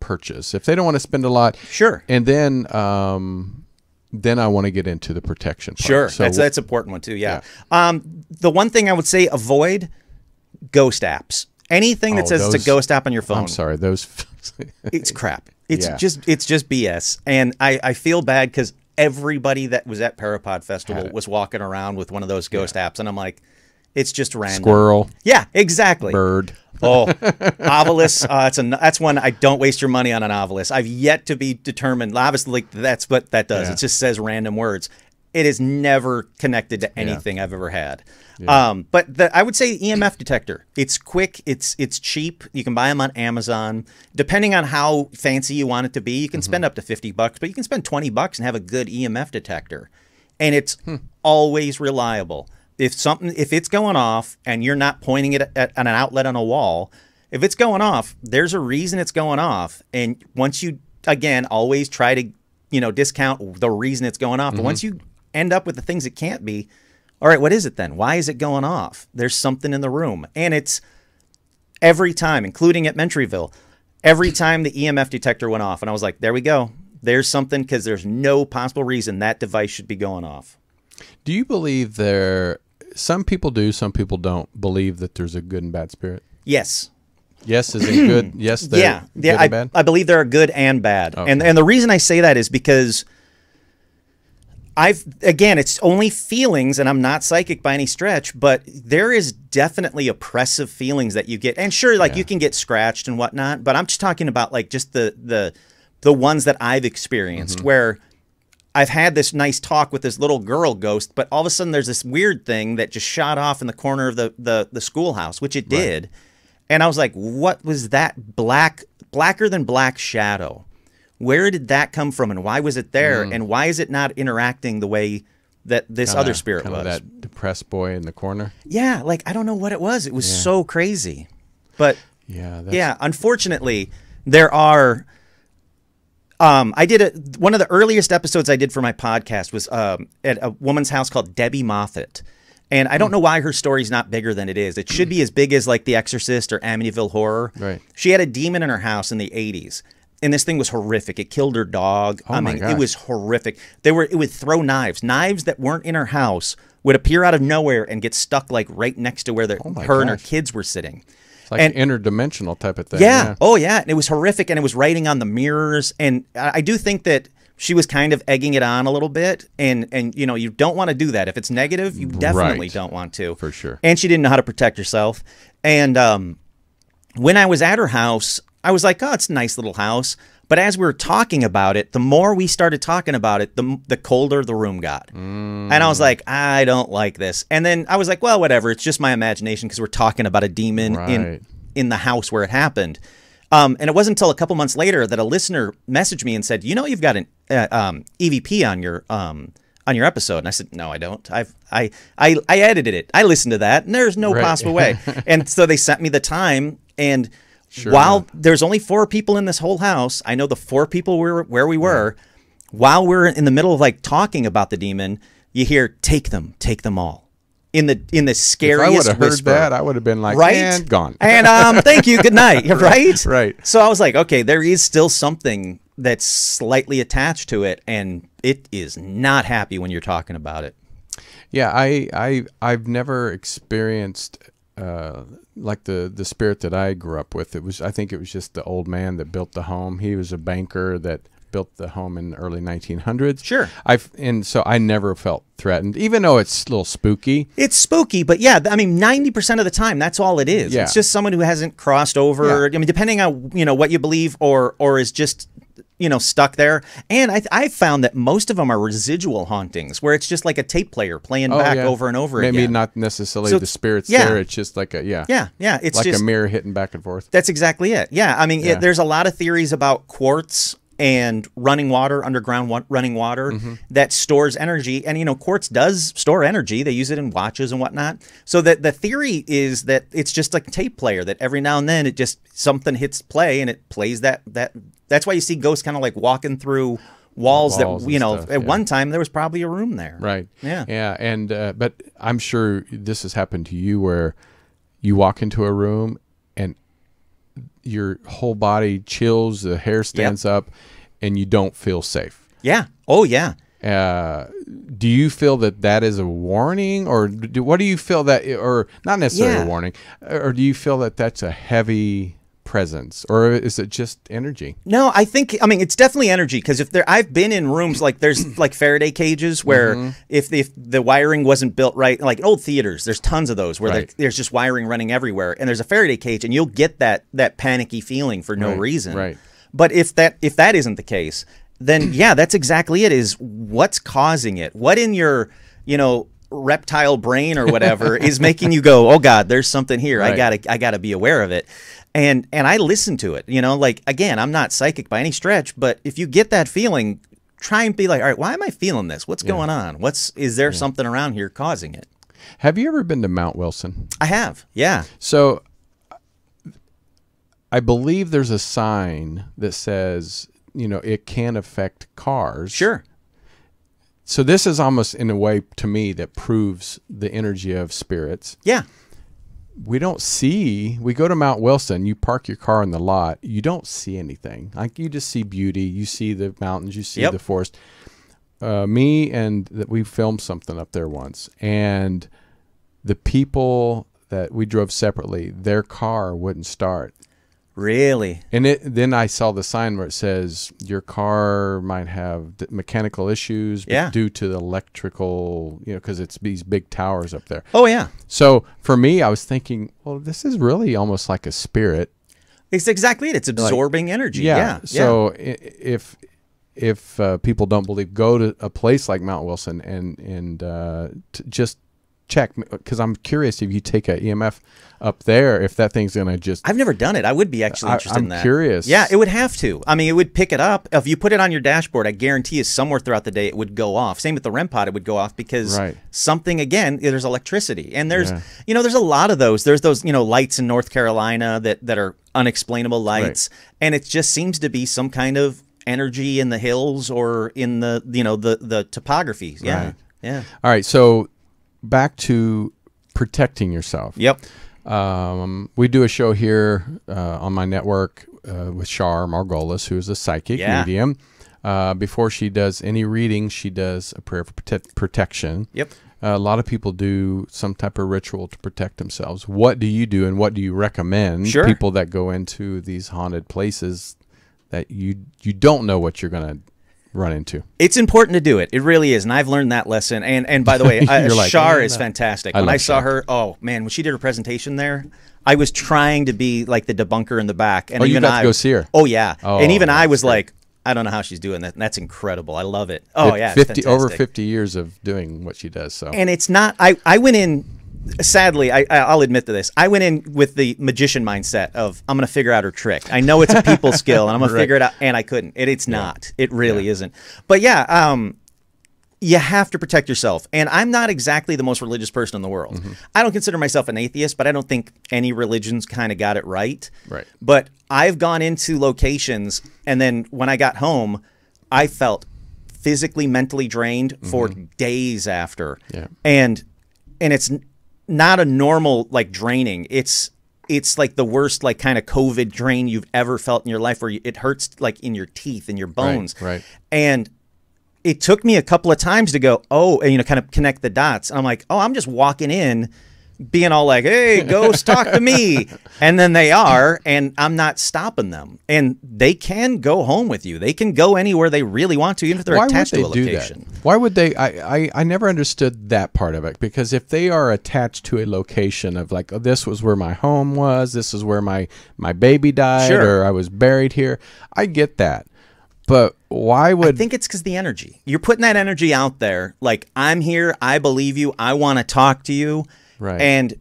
purchase if they don't want to spend a lot? Sure. And then um then I want to get into the protection part. Sure. So that's that's an important one too. Yeah. yeah. Um the one thing I would say, avoid ghost apps. Anything that oh, says those, it's a ghost app on your phone. I'm sorry, those it's crap. It's yeah. just it's just B S. And I I feel bad cuz everybody that was at Parapod Festival was walking around with one of those ghost yeah. apps and I'm like, it's just random. Squirrel. Yeah, exactly. Bird. Oh, Ovilus. Uh, it's a, that's one I don't waste your money on an Ovilus. I've yet to be determined. Obviously, that's what that does. Yeah. It just says random words. It is never connected to anything yeah. I've ever had. Yeah. Um, but the, I would say E M F detector. It's quick. It's it's cheap. You can buy them on Amazon. Depending on how fancy you want it to be, you can mm-hmm. spend up to fifty bucks, but you can spend twenty bucks and have a good E M F detector. And it's hmm. always reliable. If something, if it's going off and you're not pointing it at, at an outlet on a wall, if it's going off, there's a reason it's going off. And once you, again, always try to, you know, discount the reason it's going off. Mm-hmm. But once you end up with the things it can't be, all right, what is it then? Why is it going off? There's something in the room. And it's every time, including at Mentryville, every time the E M F detector went off. And I was like, there we go. There's something because there's no possible reason that device should be going off. Do you believe there... Some people do, some people don't believe that there's a good and bad spirit. Yes. Yes is it good? Yes, they're yeah, yeah, good I, and bad? I believe there are good and bad. Okay. And and the reason I say that is because I've, again, it's only feelings, and I'm not psychic by any stretch, but there is definitely oppressive feelings that you get. And sure, like yeah. you can get scratched and whatnot, but I'm just talking about like just the the the ones that I've experienced mm-hmm. where I've had this nice talk with this little girl ghost, but all of a sudden there's this weird thing that just shot off in the corner of the the, the schoolhouse, which it did. Right. And I was like, what was that black, blacker than black shadow? Where did that come from and why was it there? Mm. And why is it not interacting the way that this kinda, other spirit was? That depressed boy in the corner? Yeah, like I don't know what it was. It was yeah. so crazy. But yeah, that's... yeah, unfortunately, there are... Um, I did a, one of the earliest episodes I did for my podcast was um, at a woman's house called Debbie Moffat. And I don't know why her story's not bigger than it is. It should be as big as like The Exorcist or Amityville Horror. Right. She had a demon in her house in the eighties. And this thing was horrific. It killed her dog. Oh I mean, it was horrific. They were, it would throw knives. Knives that weren't in her house would appear out of nowhere and get stuck like right next to where the, oh her gosh. and her kids were sitting. It's like and, an interdimensional type of thing. Yeah. yeah. Oh, yeah. And it was horrific. And it was writing on the mirrors. And I do think that she was kind of egging it on a little bit. And, and you know, you don't want to do that. If it's negative, you definitely right. don't want to. For sure. And she didn't know how to protect herself. And um, when I was at her house, I was like, oh, it's a nice little house. But as we were talking about it, the more we started talking about it, the, the colder the room got. Mm. And I was like, I don't like this. And then I was like, well, whatever. It's just my imagination because we're talking about a demon right. in, in the house where it happened. Um, and it wasn't until a couple months later that a listener messaged me and said, you know, you've got an uh, um, E V P on your um, on your episode. And I said, no, I don't. I've, I, I, I edited it. I listened to that. And there's no right. possible way. And so they sent me the time. And Sure while not. there's only four people in this whole house, I know the four people were where we were, yeah. while we're in the middle of like talking about the demon, you hear, take them, take them all. In the in the scariest whisper. If I would have heard that, I would have been like, right? and gone. And um, thank you, good night, right? Right. So I was like, okay, there is still something that's slightly attached to it, and it is not happy when you're talking about it. Yeah, I, I, I've never experienced... Uh, like the the spirit that I grew up with. It was I think it was just the old man that built the home. He was a banker that built the home in the early nineteen hundreds. Sure. I've and so I never felt threatened, even though it's a little spooky. It's spooky, but yeah, I mean, ninety percent of the time, that's all it is. Yeah. It's just someone who hasn't crossed over. Yeah. I mean, depending on you know what you believe, or or is just you know stuck there. And I I found that most of them are residual hauntings, where it's just like a tape player playing oh, back yeah. over and over Maybe again. Maybe not necessarily so the spirits yeah. there. It's just like a yeah yeah yeah. It's like just, a mirror hitting back and forth. That's exactly it. Yeah, I mean, yeah. It, there's a lot of theories about quartz and running water, underground wa running water mm-hmm. that stores energy. And, you know, quartz does store energy. They use it in watches and whatnot. So that the theory is that it's just like a tape player, that every now and then it just something hits play and it plays that. that That's why you see ghosts kind of like walking through walls, walls that, you know, stuff, at yeah. one time there was probably a room there. Right. Yeah. Yeah. And uh, but I'm sure this has happened to you where you walk into a room and your whole body chills, the hair stands yep. up, and you don't feel safe. Yeah. Oh, yeah. Uh, do you feel that that is a warning, or do, what do you feel that, or not necessarily yeah. a warning, or do you feel that that's a heavy presence, or is it just energy? No, I think, I mean, it's definitely energy, because if there, I've been in rooms like there's like Faraday cages where mm-hmm. if, if the wiring wasn't built right, like old theaters, there's tons of those where right. there's just wiring running everywhere, and there's a Faraday cage, and you'll get that that panicky feeling for no right. reason. Right. But if that if that isn't the case, then yeah, that's exactly it. Is what's causing it? What in your you know reptile brain or whatever is making you go, oh God, there's something here. Right. I gotta I gotta be aware of it. And and I listen to it, you know, like, again, I'm not psychic by any stretch, but if you get that feeling, try and be like, all right, why am I feeling this? What's yeah. going on? What's is there yeah. something around here causing it? Have you ever been to Mount Wilson? I have, yeah. So I believe there's a sign that says, you know, it can affect cars. Sure. So this is almost, in a way, to me, that proves the energy of spirits. Yeah. We don't see, we go to Mount Wilson, you park your car in the lot, you don't see anything. Like, you just see beauty, you see the mountains, you see yep. the forest. Uh, me and, that we filmed something up there once, and the people that we drove separately, their car wouldn't start. Really? And it, then I saw the sign where it says, your car might have mechanical issues yeah. due to the electrical, you know, because it's these big towers up there. Oh, yeah. So for me, I was thinking, well, this is really almost like a spirit. It's exactly it. It's absorbing like, energy. Yeah. yeah. So yeah. if if uh, people don't believe, go to a place like Mount Wilson and, and uh, t just... check, because I'm curious if you take an E M F up there, if that thing's gonna just. I've never done it. I would be actually interested I, I'm in that. Curious. Yeah, it would have to. I mean, it would pick it up if you put it on your dashboard. I guarantee you, somewhere throughout the day, it would go off. Same with the REM pod, it would go off because right. something again. There's electricity, and there's yeah. you know, there's a lot of those. There's those you know lights in North Carolina that that are unexplainable lights, right. and it just seems to be some kind of energy in the hills or in the you know the the topography. Yeah, right. yeah. All right, so. back to protecting yourself. Yep. Um, we do a show here uh, on my network uh, with Char Margolis, who is a psychic yeah. medium. Uh, before she does any reading, she does a prayer for prote protection. Yep. Uh, a lot of people do some type of ritual to protect themselves. What do you do, and what do you recommend sure. people that go into these haunted places that you you don't know what you're going to run into? It's important to do it. It really is, and I've learned that lesson. And and by the way, I, like, Char is fantastic. I when I saw her, oh, man, when she did her presentation there, I was trying to be like the debunker in the back. And oh, even you got I, to go see her? Oh, yeah. Oh, and even I was great. like, I don't know how she's doing that. And that's incredible. I love it. Oh, yeah. fifty, over fifty years of doing what she does. So, and it's not, I, I went in, sadly, I, I'll admit to this. I went in with the magician mindset of, I'm going to figure out her trick. I know it's a people skill and I'm going right. to figure it out. And I couldn't. And it's yeah. not. It really yeah. isn't. But yeah, um, you have to protect yourself. And I'm not exactly the most religious person in the world. Mm-hmm. I don't consider myself an atheist, but I don't think any religion's kind of got it right. Right. But I've gone into locations, and then when I got home, I felt physically, mentally drained mm-hmm. for days after. Yeah. And and it's not a normal, like, draining. It's it's like the worst, like, kind of COVID drain you've ever felt in your life, where it hurts, like, in your teeth and your bones. Right, right. And it took me a couple of times to go, oh, and, you know, kind of connect the dots. I'm like, oh, I'm just walking in being all like, hey, ghosts, talk to me. And then they are, and I'm not stopping them. And they can go home with you. They can go anywhere they really want to, even if they're Why attached would they to a location. Do that? Why would they? I, I, I never understood that part of it, because if they are attached to a location of like, oh, this was where my home was, this is where my, my baby died, sure. or I was buried here, I get that. But why would... I think it's because the energy. You're putting that energy out there. Like, I'm here. I believe you. I want to talk to you. Right. And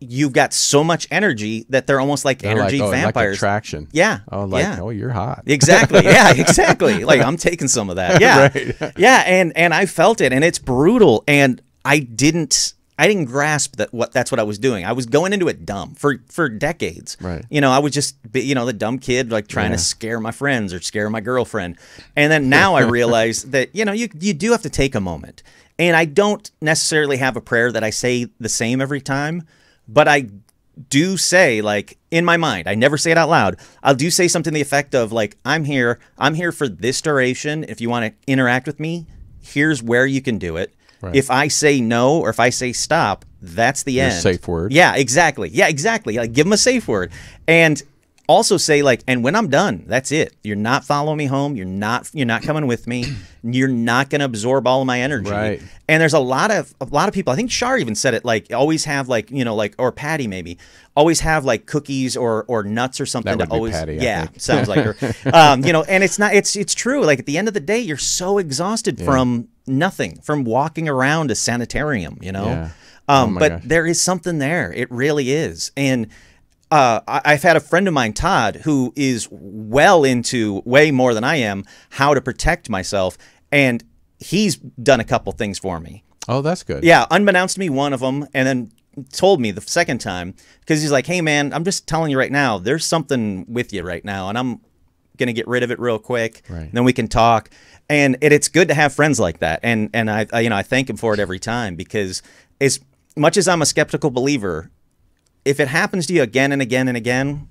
you've got so much energy that they're almost like they're energy like, oh, vampires. Like attraction. Yeah. Oh, like, yeah. oh, you're hot. Exactly. Yeah, exactly. Like, I'm taking some of that. Yeah. Right. Yeah. And, and I felt it. And it's brutal. And I didn't... I didn't grasp that what that's what I was doing. I was going into it dumb for for decades. Right. You know, I was just you know the dumb kid like trying yeah. to scare my friends or scare my girlfriend. And then now I realize that you know you you do have to take a moment. And I don't necessarily have a prayer that I say the same every time, but I do say, like, in my mind, I never say it out loud. I'll do say something to the effect of, like, I'm here. I'm here for this duration. If you want to interact with me, here's where you can do it. Right. If I say no or if I say stop, that's the Your end. Safe word. Yeah, exactly. Yeah, exactly. Like, give them a safe word. And also say, like, and when I'm done, that's it. You're not following me home. You're not you're not coming with me. You're not going to absorb all of my energy. Right. And there's a lot of a lot of people. I think Char even said it, like, always have, like, you know, like, or Patty maybe, always have, like, cookies or or nuts or something that would to always be Patty, yeah, I think. Sounds like her. Um, you know, and it's not it's it's true. Like, at the end of the day, you're so exhausted yeah. from nothing, from walking around a sanitarium, you know. Yeah. Um, oh but gosh. There is something there. It really is. And Uh, I've had a friend of mine, Todd, who is well into, way more than I am, how to protect myself. And he's done a couple things for me. Oh, that's good. Yeah. Unbeknownst to me, one of them. And then told me the second time, because he's like, hey, man, I'm just telling you right now, there's something with you right now. And I'm going to get rid of it real quick. Right. And then we can talk. And it, it's good to have friends like that. And, and I, I, you know, I thank him for it every time, because as much as I'm a skeptical believer, if it happens to you again and again and again,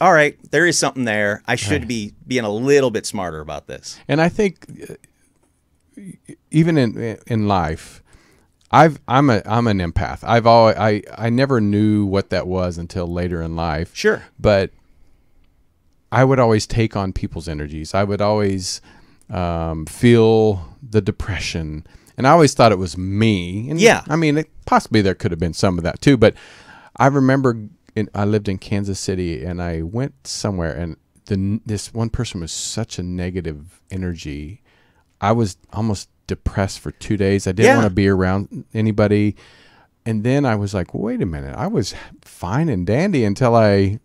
all right, there is something there. I should right. be being a little bit smarter about this. And I think even in in life, I've I'm a I'm an empath. I've always I I never knew what that was until later in life. Sure, but I would always take on people's energies. I would always um, feel the depression, and I always thought it was me. And yeah, I mean, it, possibly there could have been some of that too, but. I remember in, I lived in Kansas City, and I went somewhere, and the, this one person was such a negative energy. I was almost depressed for two days. I didn't yeah. want to be around anybody. And then I was like, wait a minute. I was fine and dandy until I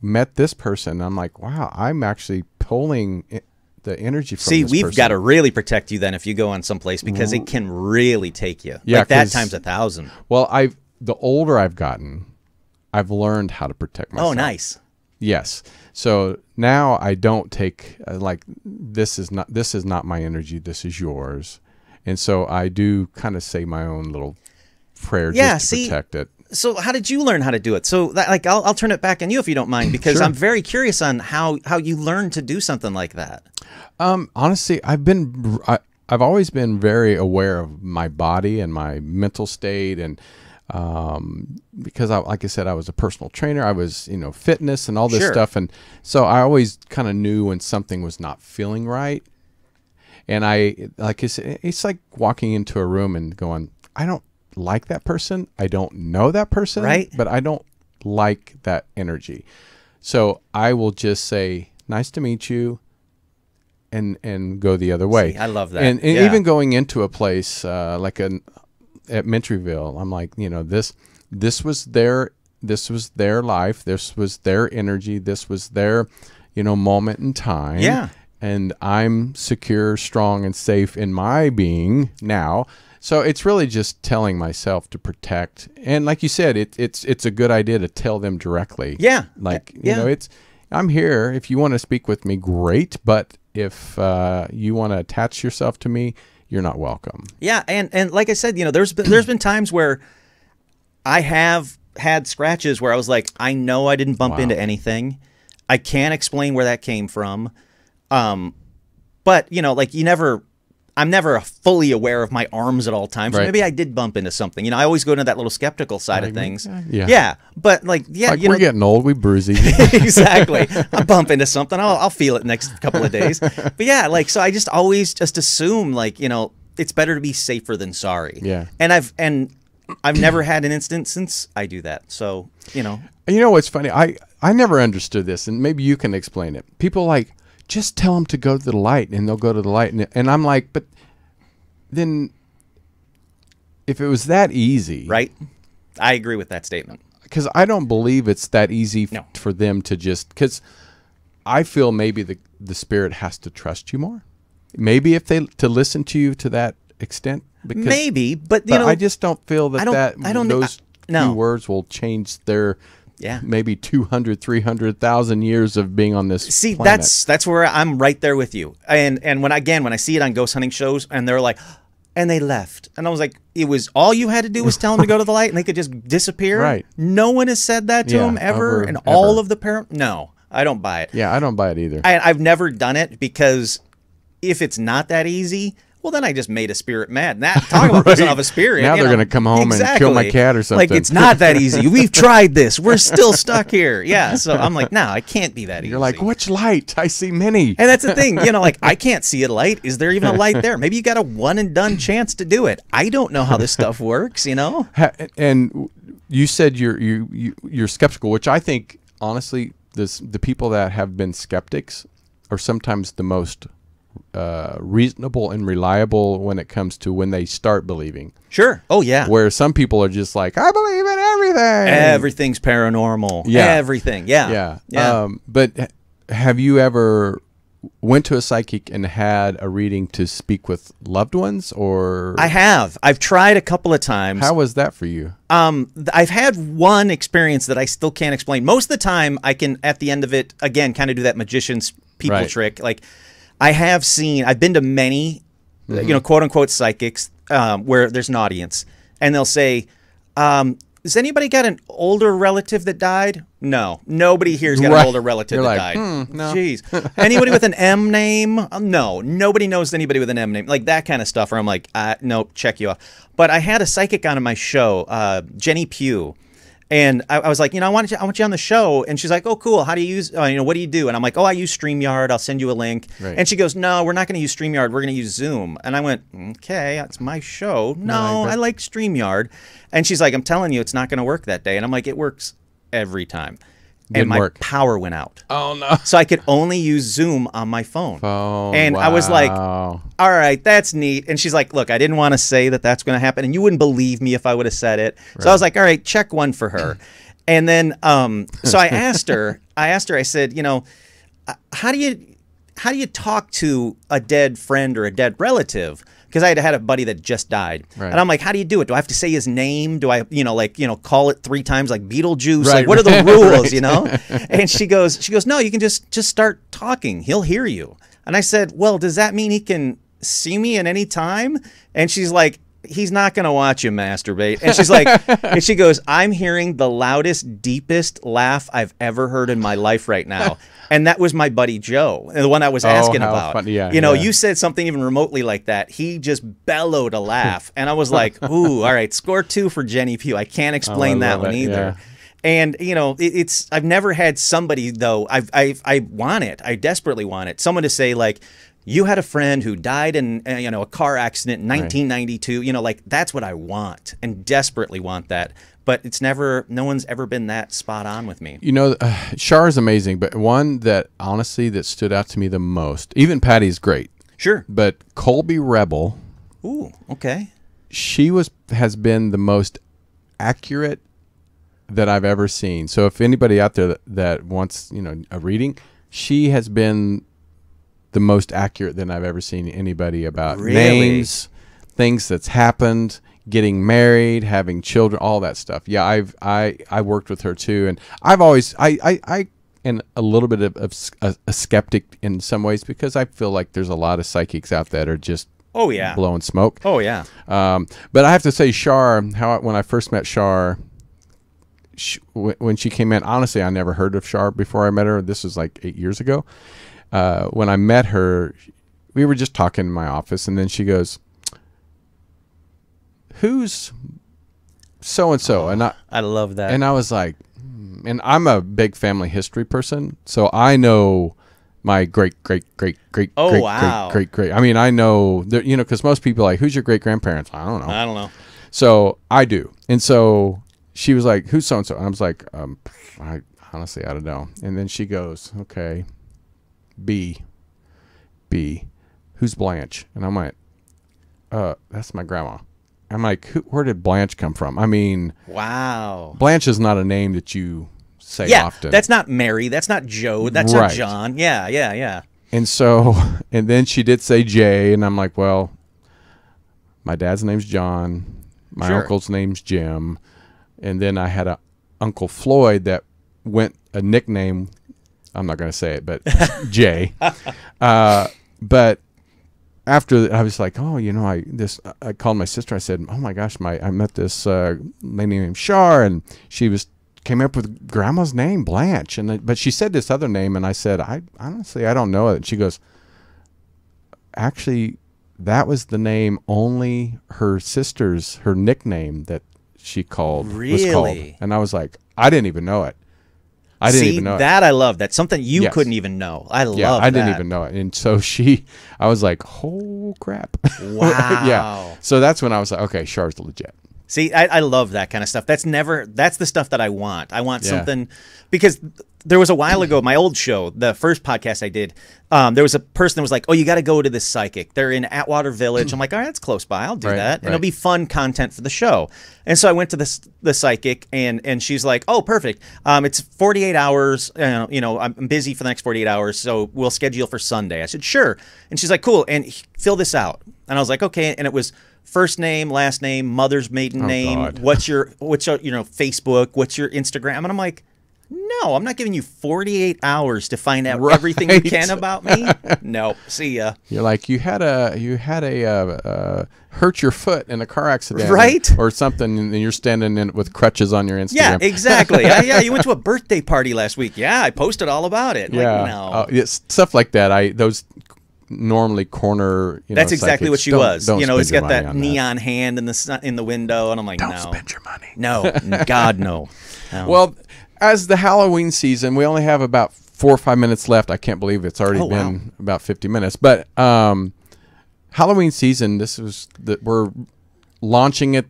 met this person. I'm like, wow, I'm actually pulling it. The energy from See, this we've person. Got to really protect you then if you go on someplace, because it can really take you. Yeah, like that times a thousand. Well, I've, the older I've gotten, I've learned how to protect myself. Oh, nice. Yes. So now I don't take uh, like this is not this is not my energy. This is yours, and so I do kind of say my own little prayer yeah, just to see, protect it. So how did you learn how to do it? So that, like, I'll, I'll turn it back on you if you don't mind, because sure. I'm very curious on how, how you learned to do something like that. Um, honestly, I've been, I, I've always been very aware of my body and my mental state, and um, because I, like I said, I was a personal trainer. I was, you know, fitness and all this sure. stuff. And so I always kind of knew when something was not feeling right. And I, like I said, it's like walking into a room and going, I don't like that person. I don't know that person, right? But I don't like that energy. So I will just say, nice to meet you, and and go the other way. See, I love that. And, and yeah. even going into a place uh, like an, at Mentryville, I'm like, you know, this this was their this was their life. This was their energy. This was their, you know, moment in time. Yeah. And I'm secure, strong, and safe in my being now. So it's really just telling myself to protect. And like you said, it, it's it's a good idea to tell them directly. Yeah. Like, yeah. you know, it's, I'm here. If you want to speak with me, great. But if uh, you want to attach yourself to me, you're not welcome. Yeah. And, and like I said, you know, there's been, there's been times where I have had scratches where I was like, I know I didn't bump wow. into anything. I can't explain where that came from. Um, but you know, like you never, I'm never fully aware of my arms at all times. So right. maybe I did bump into something. You know, I always go to that little skeptical side like, of things. Yeah. yeah. But like, yeah, like you we're know, getting old. We bruisey. Exactly. I bump into something. I'll, I'll feel it next couple of days. But yeah, like, so I just always just assume like, you know, it's better to be safer than sorry. Yeah. And I've, and I've never had an instance since I do that. So, you know, you know, what's funny. I, I never understood this, and maybe you can explain it. People like, just tell them to go to the light, and they'll go to the light. And, and I'm like, but then if it was that easy. Right. I agree with that statement. Because I don't believe it's that easy f no. for them to just, because I feel maybe the, the spirit has to trust you more. Maybe if they, to listen to you to that extent. Because, maybe, but you but know. I just don't feel that, I don't, that I don't, those I, no. few words will change their yeah maybe two hundred, three hundred thousand years of being on this see planet. that's that's where I'm right there with you, and and when again when I see it on ghost hunting shows and they're like, and they left, and I was like, it was all you had to do was tell them to go to the light and they could just disappear. Right. No one has said that to yeah, them ever, ever and ever. all of the parent no I don't buy it. Yeah, I don't buy it either. I, I've never done it, because if it's not that easy, well, then I just made a spirit mad. Now, talking about right. of a spirit. Now they're going to come home exactly. and kill my cat or something. Like, it's not that easy. We've tried this. We're still stuck here. Yeah. So I'm like, no, it can't be that easy. You're like, which light? I see many. And that's the thing. You know, like, I can't see a light. Is there even a light there? Maybe you got a one and done chance to do it. I don't know how this stuff works, you know? And you said you're, you, you, you're skeptical, which I think, honestly, this, the people that have been skeptics are sometimes the most Uh, reasonable and reliable when it comes to when they start believing. Sure. Oh yeah. Where some people are just like, I believe in everything. Everything's paranormal. Yeah. Everything. Yeah. Yeah. yeah. Um, but have you ever went to a psychic and had a reading to speak with loved ones, or? I have. I've tried a couple of times. How was that for you? Um, I've had one experience that I still can't explain. Most of the time I can, at the end of it, again, kind of do that magician's people right. trick. Like, I have seen, I've been to many, mm-hmm. you know, quote unquote psychics um, where there's an audience, and they'll say, um, has anybody got an older relative that died? No, nobody here's got right. an older relative You're that like, died. Hmm, no. Jeez. Anybody with an M name? Um, no, nobody knows anybody with an M name. Like that kind of stuff where I'm like, uh, nope, check you off. But I had a psychic on my show, uh, Jenny Pugh. And I, I was like, you know, I want you, I want you on the show. And she's like, oh, cool. How do you use, uh, you know, what do you do? And I'm like, oh, I use StreamYard. I'll send you a link. Right. And she goes, no, we're not going to use StreamYard. We're going to use Zoom. And I went, okay, that's my show. No, no I, I like StreamYard. And she's like, I'm telling you, it's not going to work that day. And I'm like, it works every time. Didn't and my work. power went out. Oh, no. So I could only use Zoom on my phone. Oh, and wow. I was like, all right, that's neat. And she's like, look, I didn't want to say that that's going to happen. And you wouldn't believe me if I would have said it. Right. So I was like, all right, check one for her. And then, um, so I asked her, I asked her, I said, you know, how do you, how do you talk to a dead friend or a dead relative? Because I had had a buddy that just died. Right. And I'm like, how do you do it? Do I have to say his name? Do I, you know, like, you know, call it three times like Beetlejuice? Right, like, what right, are the rules, right. you know? And she goes, she goes, no, you can just, just start talking. He'll hear you. And I said, well, does that mean he can see me at any time? And she's like, he's not going to watch you masturbate. And she's like, and she goes, I'm hearing the loudest, deepest laugh I've ever heard in my life right now. And that was my buddy Joe, the one I was asking oh, about. Yeah, you know, yeah. you said something even remotely like that. He just bellowed a laugh. And I was like, ooh, all right, score two for Jenny Pugh. I can't explain oh, I that one it. either. Yeah. And, you know, it, it's I've never had somebody, though, I've, I've, I want it. I desperately want it. Someone to say, like, you had a friend who died in, uh, you know, a car accident in nineteen ninety-two. Right. You know, like, that's what I want and desperately want that. But it's never, no one's ever been that spot on with me. You know, uh, Char is amazing. But one that, honestly, that stood out to me the most, even Patty's great. Sure. But Colby Rebel. Ooh, okay. She was, has been the most accurate that I've ever seen. So if anybody out there that, that wants, you know, a reading, she has been the most accurate than I've ever seen anybody about really? names, things that's happened, getting married, having children, all that stuff. Yeah, I've I I worked with her too, and I've always I I, I am a little bit of, of a, a skeptic in some ways, because I feel like there's a lot of psychics out that are just oh yeah blowing smoke. Oh yeah. Um, but I have to say, Char, how when I first met Char, she, when she came in, honestly, I never heard of Char before I met her. This was like eight years ago. Uh, when I met her, we were just talking in my office, and then she goes, who's so-and-so? Oh, and I, I love that. And I was like, hmm. and I'm a big family history person, so I know my great, great, great, great, oh, great, wow. great, great, great. I mean, I know, you know, because most people are like, who's your great-grandparents? I don't know. I don't know. So I do. And so she was like, who's so-and-so? And I was like, um, I, honestly, I don't know. And then she goes, okay, B, B, who's Blanche? And I'm like, uh, that's my grandma. I'm like, who, where did Blanche come from? I mean, wow. Blanche is not a name that you say yeah, often. Yeah, that's not Mary. That's not Joe. That's right. not John. Yeah, yeah, yeah. And so, and then she did say Jay, and I'm like, well, my dad's name's John. My sure. uncle's name's Jim. And then I had a Uncle Floyd that went a nickname. I'm not going to say it, but Jay. Uh, but after I was like, oh, you know, I this I called my sister. I said, oh my gosh, my I met this uh, lady named Char, and she was came up with grandma's name, Blanche, and but she said this other name, and I said, I honestly I don't know it. And she goes, actually, that was the name only her sister's her nickname that she called really? was called, and I was like, I didn't even know it. I didn't See, even know it. that I love. That's something you yes. couldn't even know. I love yeah, I that. didn't even know it. And so she, I was like, oh, crap. Wow. yeah. So that's when I was like, okay, Char's legit. See, I, I love that kind of stuff. That's never, that's the stuff that I want. I want yeah. something, because there was a while ago, my old show, the first podcast I did, um, there was a person that was like, oh, you got to go to this psychic. They're in Atwater Village. I'm like, all right, that's close by. I'll do right, that. And right. it'll be fun content for the show. And so I went to this, the psychic, and, and she's like, oh, perfect. Um, it's forty-eight hours. Uh, you know, I'm busy for the next forty-eight hours. So we'll schedule for Sunday. I said, sure. And she's like, cool. And fill this out. And I was like, okay. And it was first name, last name, mother's maiden oh, name. God. What's your, what's your, you know, Facebook, what's your Instagram? And I'm like, no, I'm not giving you forty-eight hours to find out right. everything you can about me. No, see ya. You're like, you had a, you had a, uh, uh, hurt your foot in a car accident. Right? Or something, and you're standing in with crutches on your Instagram. Yeah, exactly. I, yeah, you went to a birthday party last week. Yeah, I posted all about it. Yeah. Like, no. Uh, it's stuff like that. I, those normally corner, you know, that's exactly what she was. You know, it's got that neon that. hand in the, in the window, and I'm like, don't no. Don't spend your money. No, God, no. no. Well, as the Halloween season, we only have about four or five minutes left. I can't believe it's already oh, been wow. about fifty minutes. But um, Halloween season, this is that we're launching it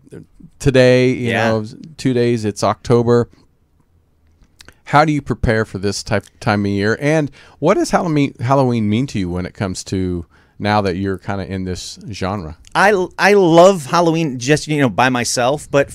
today. You yeah. know, two days. It's October. How do you prepare for this type time of year? And what does Halloween Halloween mean to you when it comes to now that you're kind of in this genre? I I love Halloween just you know by myself, but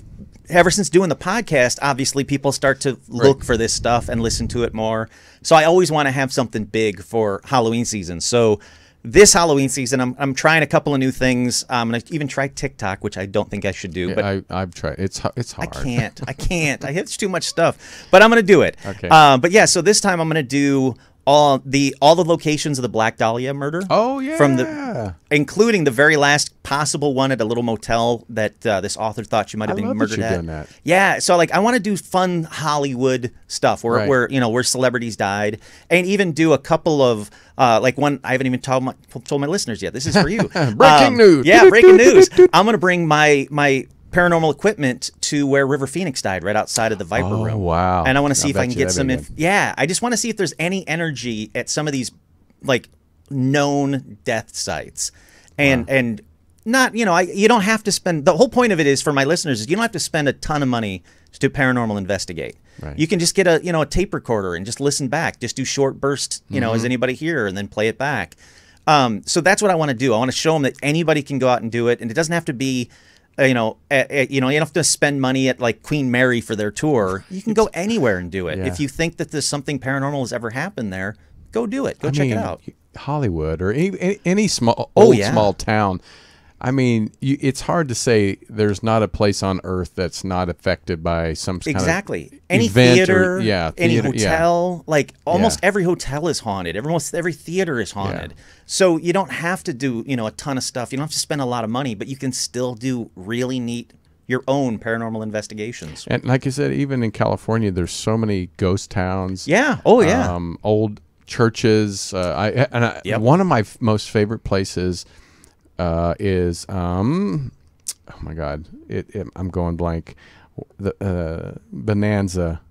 ever since doing the podcast, obviously people start to look right. for this stuff and listen to it more. So I always want to have something big for Halloween season. So this Halloween season, I'm, I'm trying a couple of new things. I'm going to even try TikTok, which I don't think I should do. Yeah, but I, I've tried. It's it's hard. I can't. I can't. I, it's too much stuff. But I'm going to do it. Okay. Uh, but yeah, so this time I'm going to do all the all the locations of the Black Dahlia murder. Oh yeah, from the including the very last possible one at a little motel that uh, this author thought she might have I been love murdered that at. Done that. Yeah, so like I want to do fun Hollywood stuff where right. where you know where celebrities died, and even do a couple of uh, like one I haven't even told my, told my listeners yet. This is for you. breaking um, news. Yeah, breaking news. I'm gonna bring my my. paranormal equipment to where River Phoenix died, right outside of the Viper oh, Room. Wow. And I want to see I if I can get some. If, yeah, I just want to see if there's any energy at some of these, like, known death sites, and wow. and not you know I you don't have to spend. The whole point of it is for my listeners is you don't have to spend a ton of money to paranormal investigate. Right. You can just get a you know a tape recorder and just listen back. Just do short bursts. You mm-hmm. know, is anybody here? And then play it back. Um, so that's what I want to do. I want to show them that anybody can go out and do it, and it doesn't have to be. Uh, you know, uh, uh, you know, you don't have to spend money at like Queen Mary for their tour. You can go anywhere and do it. Yeah. If you think that there's something paranormal has ever happened there, go do it. Go I check mean, it out. Hollywood or any, any small old oh, yeah. small town. I mean, you, it's hard to say there's not a place on Earth that's not affected by some kind exactly of any event theater, or, yeah, theater, any hotel. Yeah. Like almost yeah. every hotel is haunted. Almost every theater is haunted. Yeah. So you don't have to do you know a ton of stuff. You don't have to spend a lot of money, but you can still do really neat your own paranormal investigations. And like I said, even in California, there's so many ghost towns. Yeah. Oh yeah. Um, old churches. Uh, I and I, yep. one of my f most favorite places. Uh, is um, oh my God, it, it I'm going blank. The uh, Bonanza,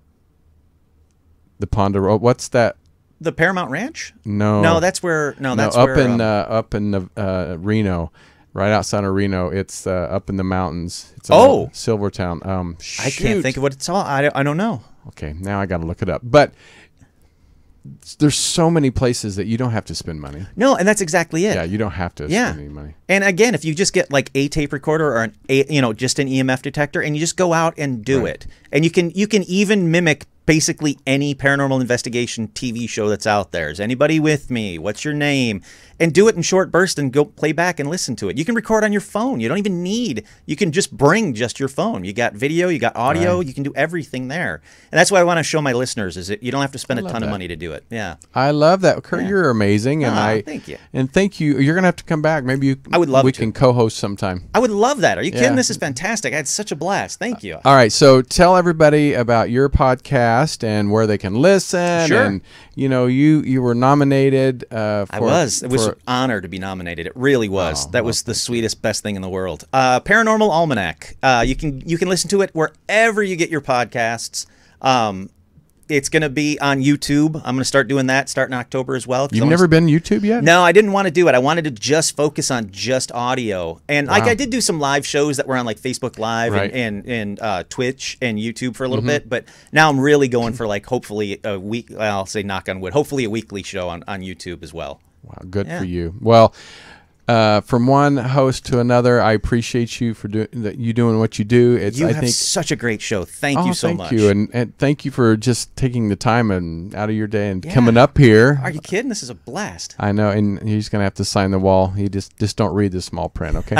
the Ponderosa. What's that? The Paramount Ranch? No, no, that's where. No, that's no, up where, in uh, uh, up in the, uh, Reno, right outside of Reno. It's uh, up in the mountains. It's oh, Silvertown. Um, shoot. I can't think of what it's all. I I don't know. Okay, now I got to look it up, but. There's so many places that you don't have to spend money. No, and that's exactly it. Yeah, you don't have to yeah. spend any money. And again, if you just get like a tape recorder or an a, you know, just an E M F detector and you just go out and do right. it. And you can you can even mimic basically any paranormal investigation T V show that's out there. Is anybody with me? What's your name? And do it in short bursts and go play back and listen to it. You can record on your phone. You don't even need. You can just bring just your phone. You got video. You got audio. Right. You can do everything there. And that's why I want to show my listeners is that you don't have to spend a ton that. of money to do it. Yeah. I love that. Kurt, yeah. you're amazing. And uh, I thank you. And thank you. You're going to have to come back. Maybe you. I would love. We to. can co-host sometime. I would love that. Are you yeah. kidding? This is fantastic. I had such a blast. Thank you. All right. So tell everybody about your podcast. And where they can listen, sure. and you know, you you were nominated. Uh, for, I was. It was for... an honor to be nominated. It really was. Oh, that well, was the sweetest, best thing in the world. Uh, Paranormal Almanac. Uh, you can you can listen to it wherever you get your podcasts. Um, it's going to be on YouTube. I'm going to start doing that starting October as well. You've never been YouTube yet? No, I didn't want to do it. I wanted to just focus on just audio. And wow. like I did do some live shows that were on like Facebook Live right. and, and, and uh, Twitch and YouTube for a little mm-hmm. bit. But now I'm really going for like hopefully a week. Well, I'll say knock on wood. Hopefully a weekly show on, on YouTube as well. Wow, good yeah. for you. Well, uh, from one host to another, I appreciate you for doing that. You doing what you do. It's you I have think, such a great show. Thank oh, you so thank much. Thank you, and, and thank you for just taking the time and out of your day and yeah. coming up here. Are you kidding? This is a blast. I know, and he's gonna have to sign the wall. He just just don't read the small print, okay?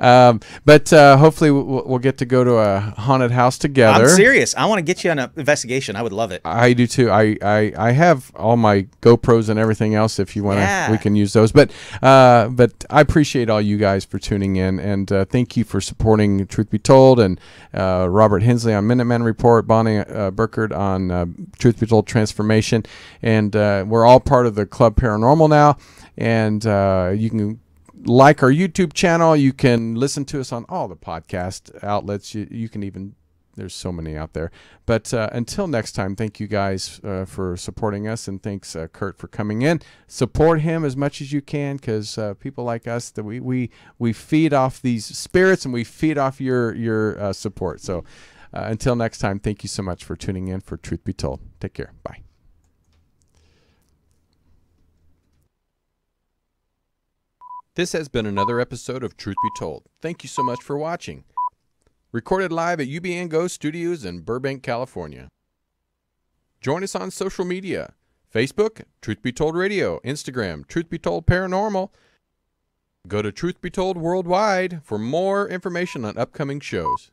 um, but uh, hopefully we'll, we'll get to go to a haunted house together. I'm serious. I want to get you on an investigation. I would love it. I do too. I I, I have all my GoPros and everything else. If you want to, yeah. we can use those. But uh, but. I appreciate all you guys for tuning in, and uh, thank you for supporting Truth Be Told, and uh, Robert Hensley on Minuteman Report, Bonnie uh, Burkard on uh, Truth Be Told Transformation, and uh, we're all part of the Club Paranormal now, and uh, you can like our YouTube channel, you can listen to us on all the podcast outlets, you, you can even... There's so many out there. But uh, until next time, thank you guys uh, for supporting us. And thanks, uh, Kurt, for coming in. Support him as much as you can, because uh, people like us, that we, we, we feed off these spirits and we feed off your, your uh, support. So uh, until next time, thank you so much for tuning in for Truth Be Told. Take care. Bye. This has been another episode of Truth Be Told. Thank you so much for watching. Recorded live at U B N Go Studios in Burbank, California. Join us on social media. Facebook, Truth Be Told Radio. Instagram, Truth Be Told Paranormal. Go to Truth Be Told Worldwide for more information on upcoming shows.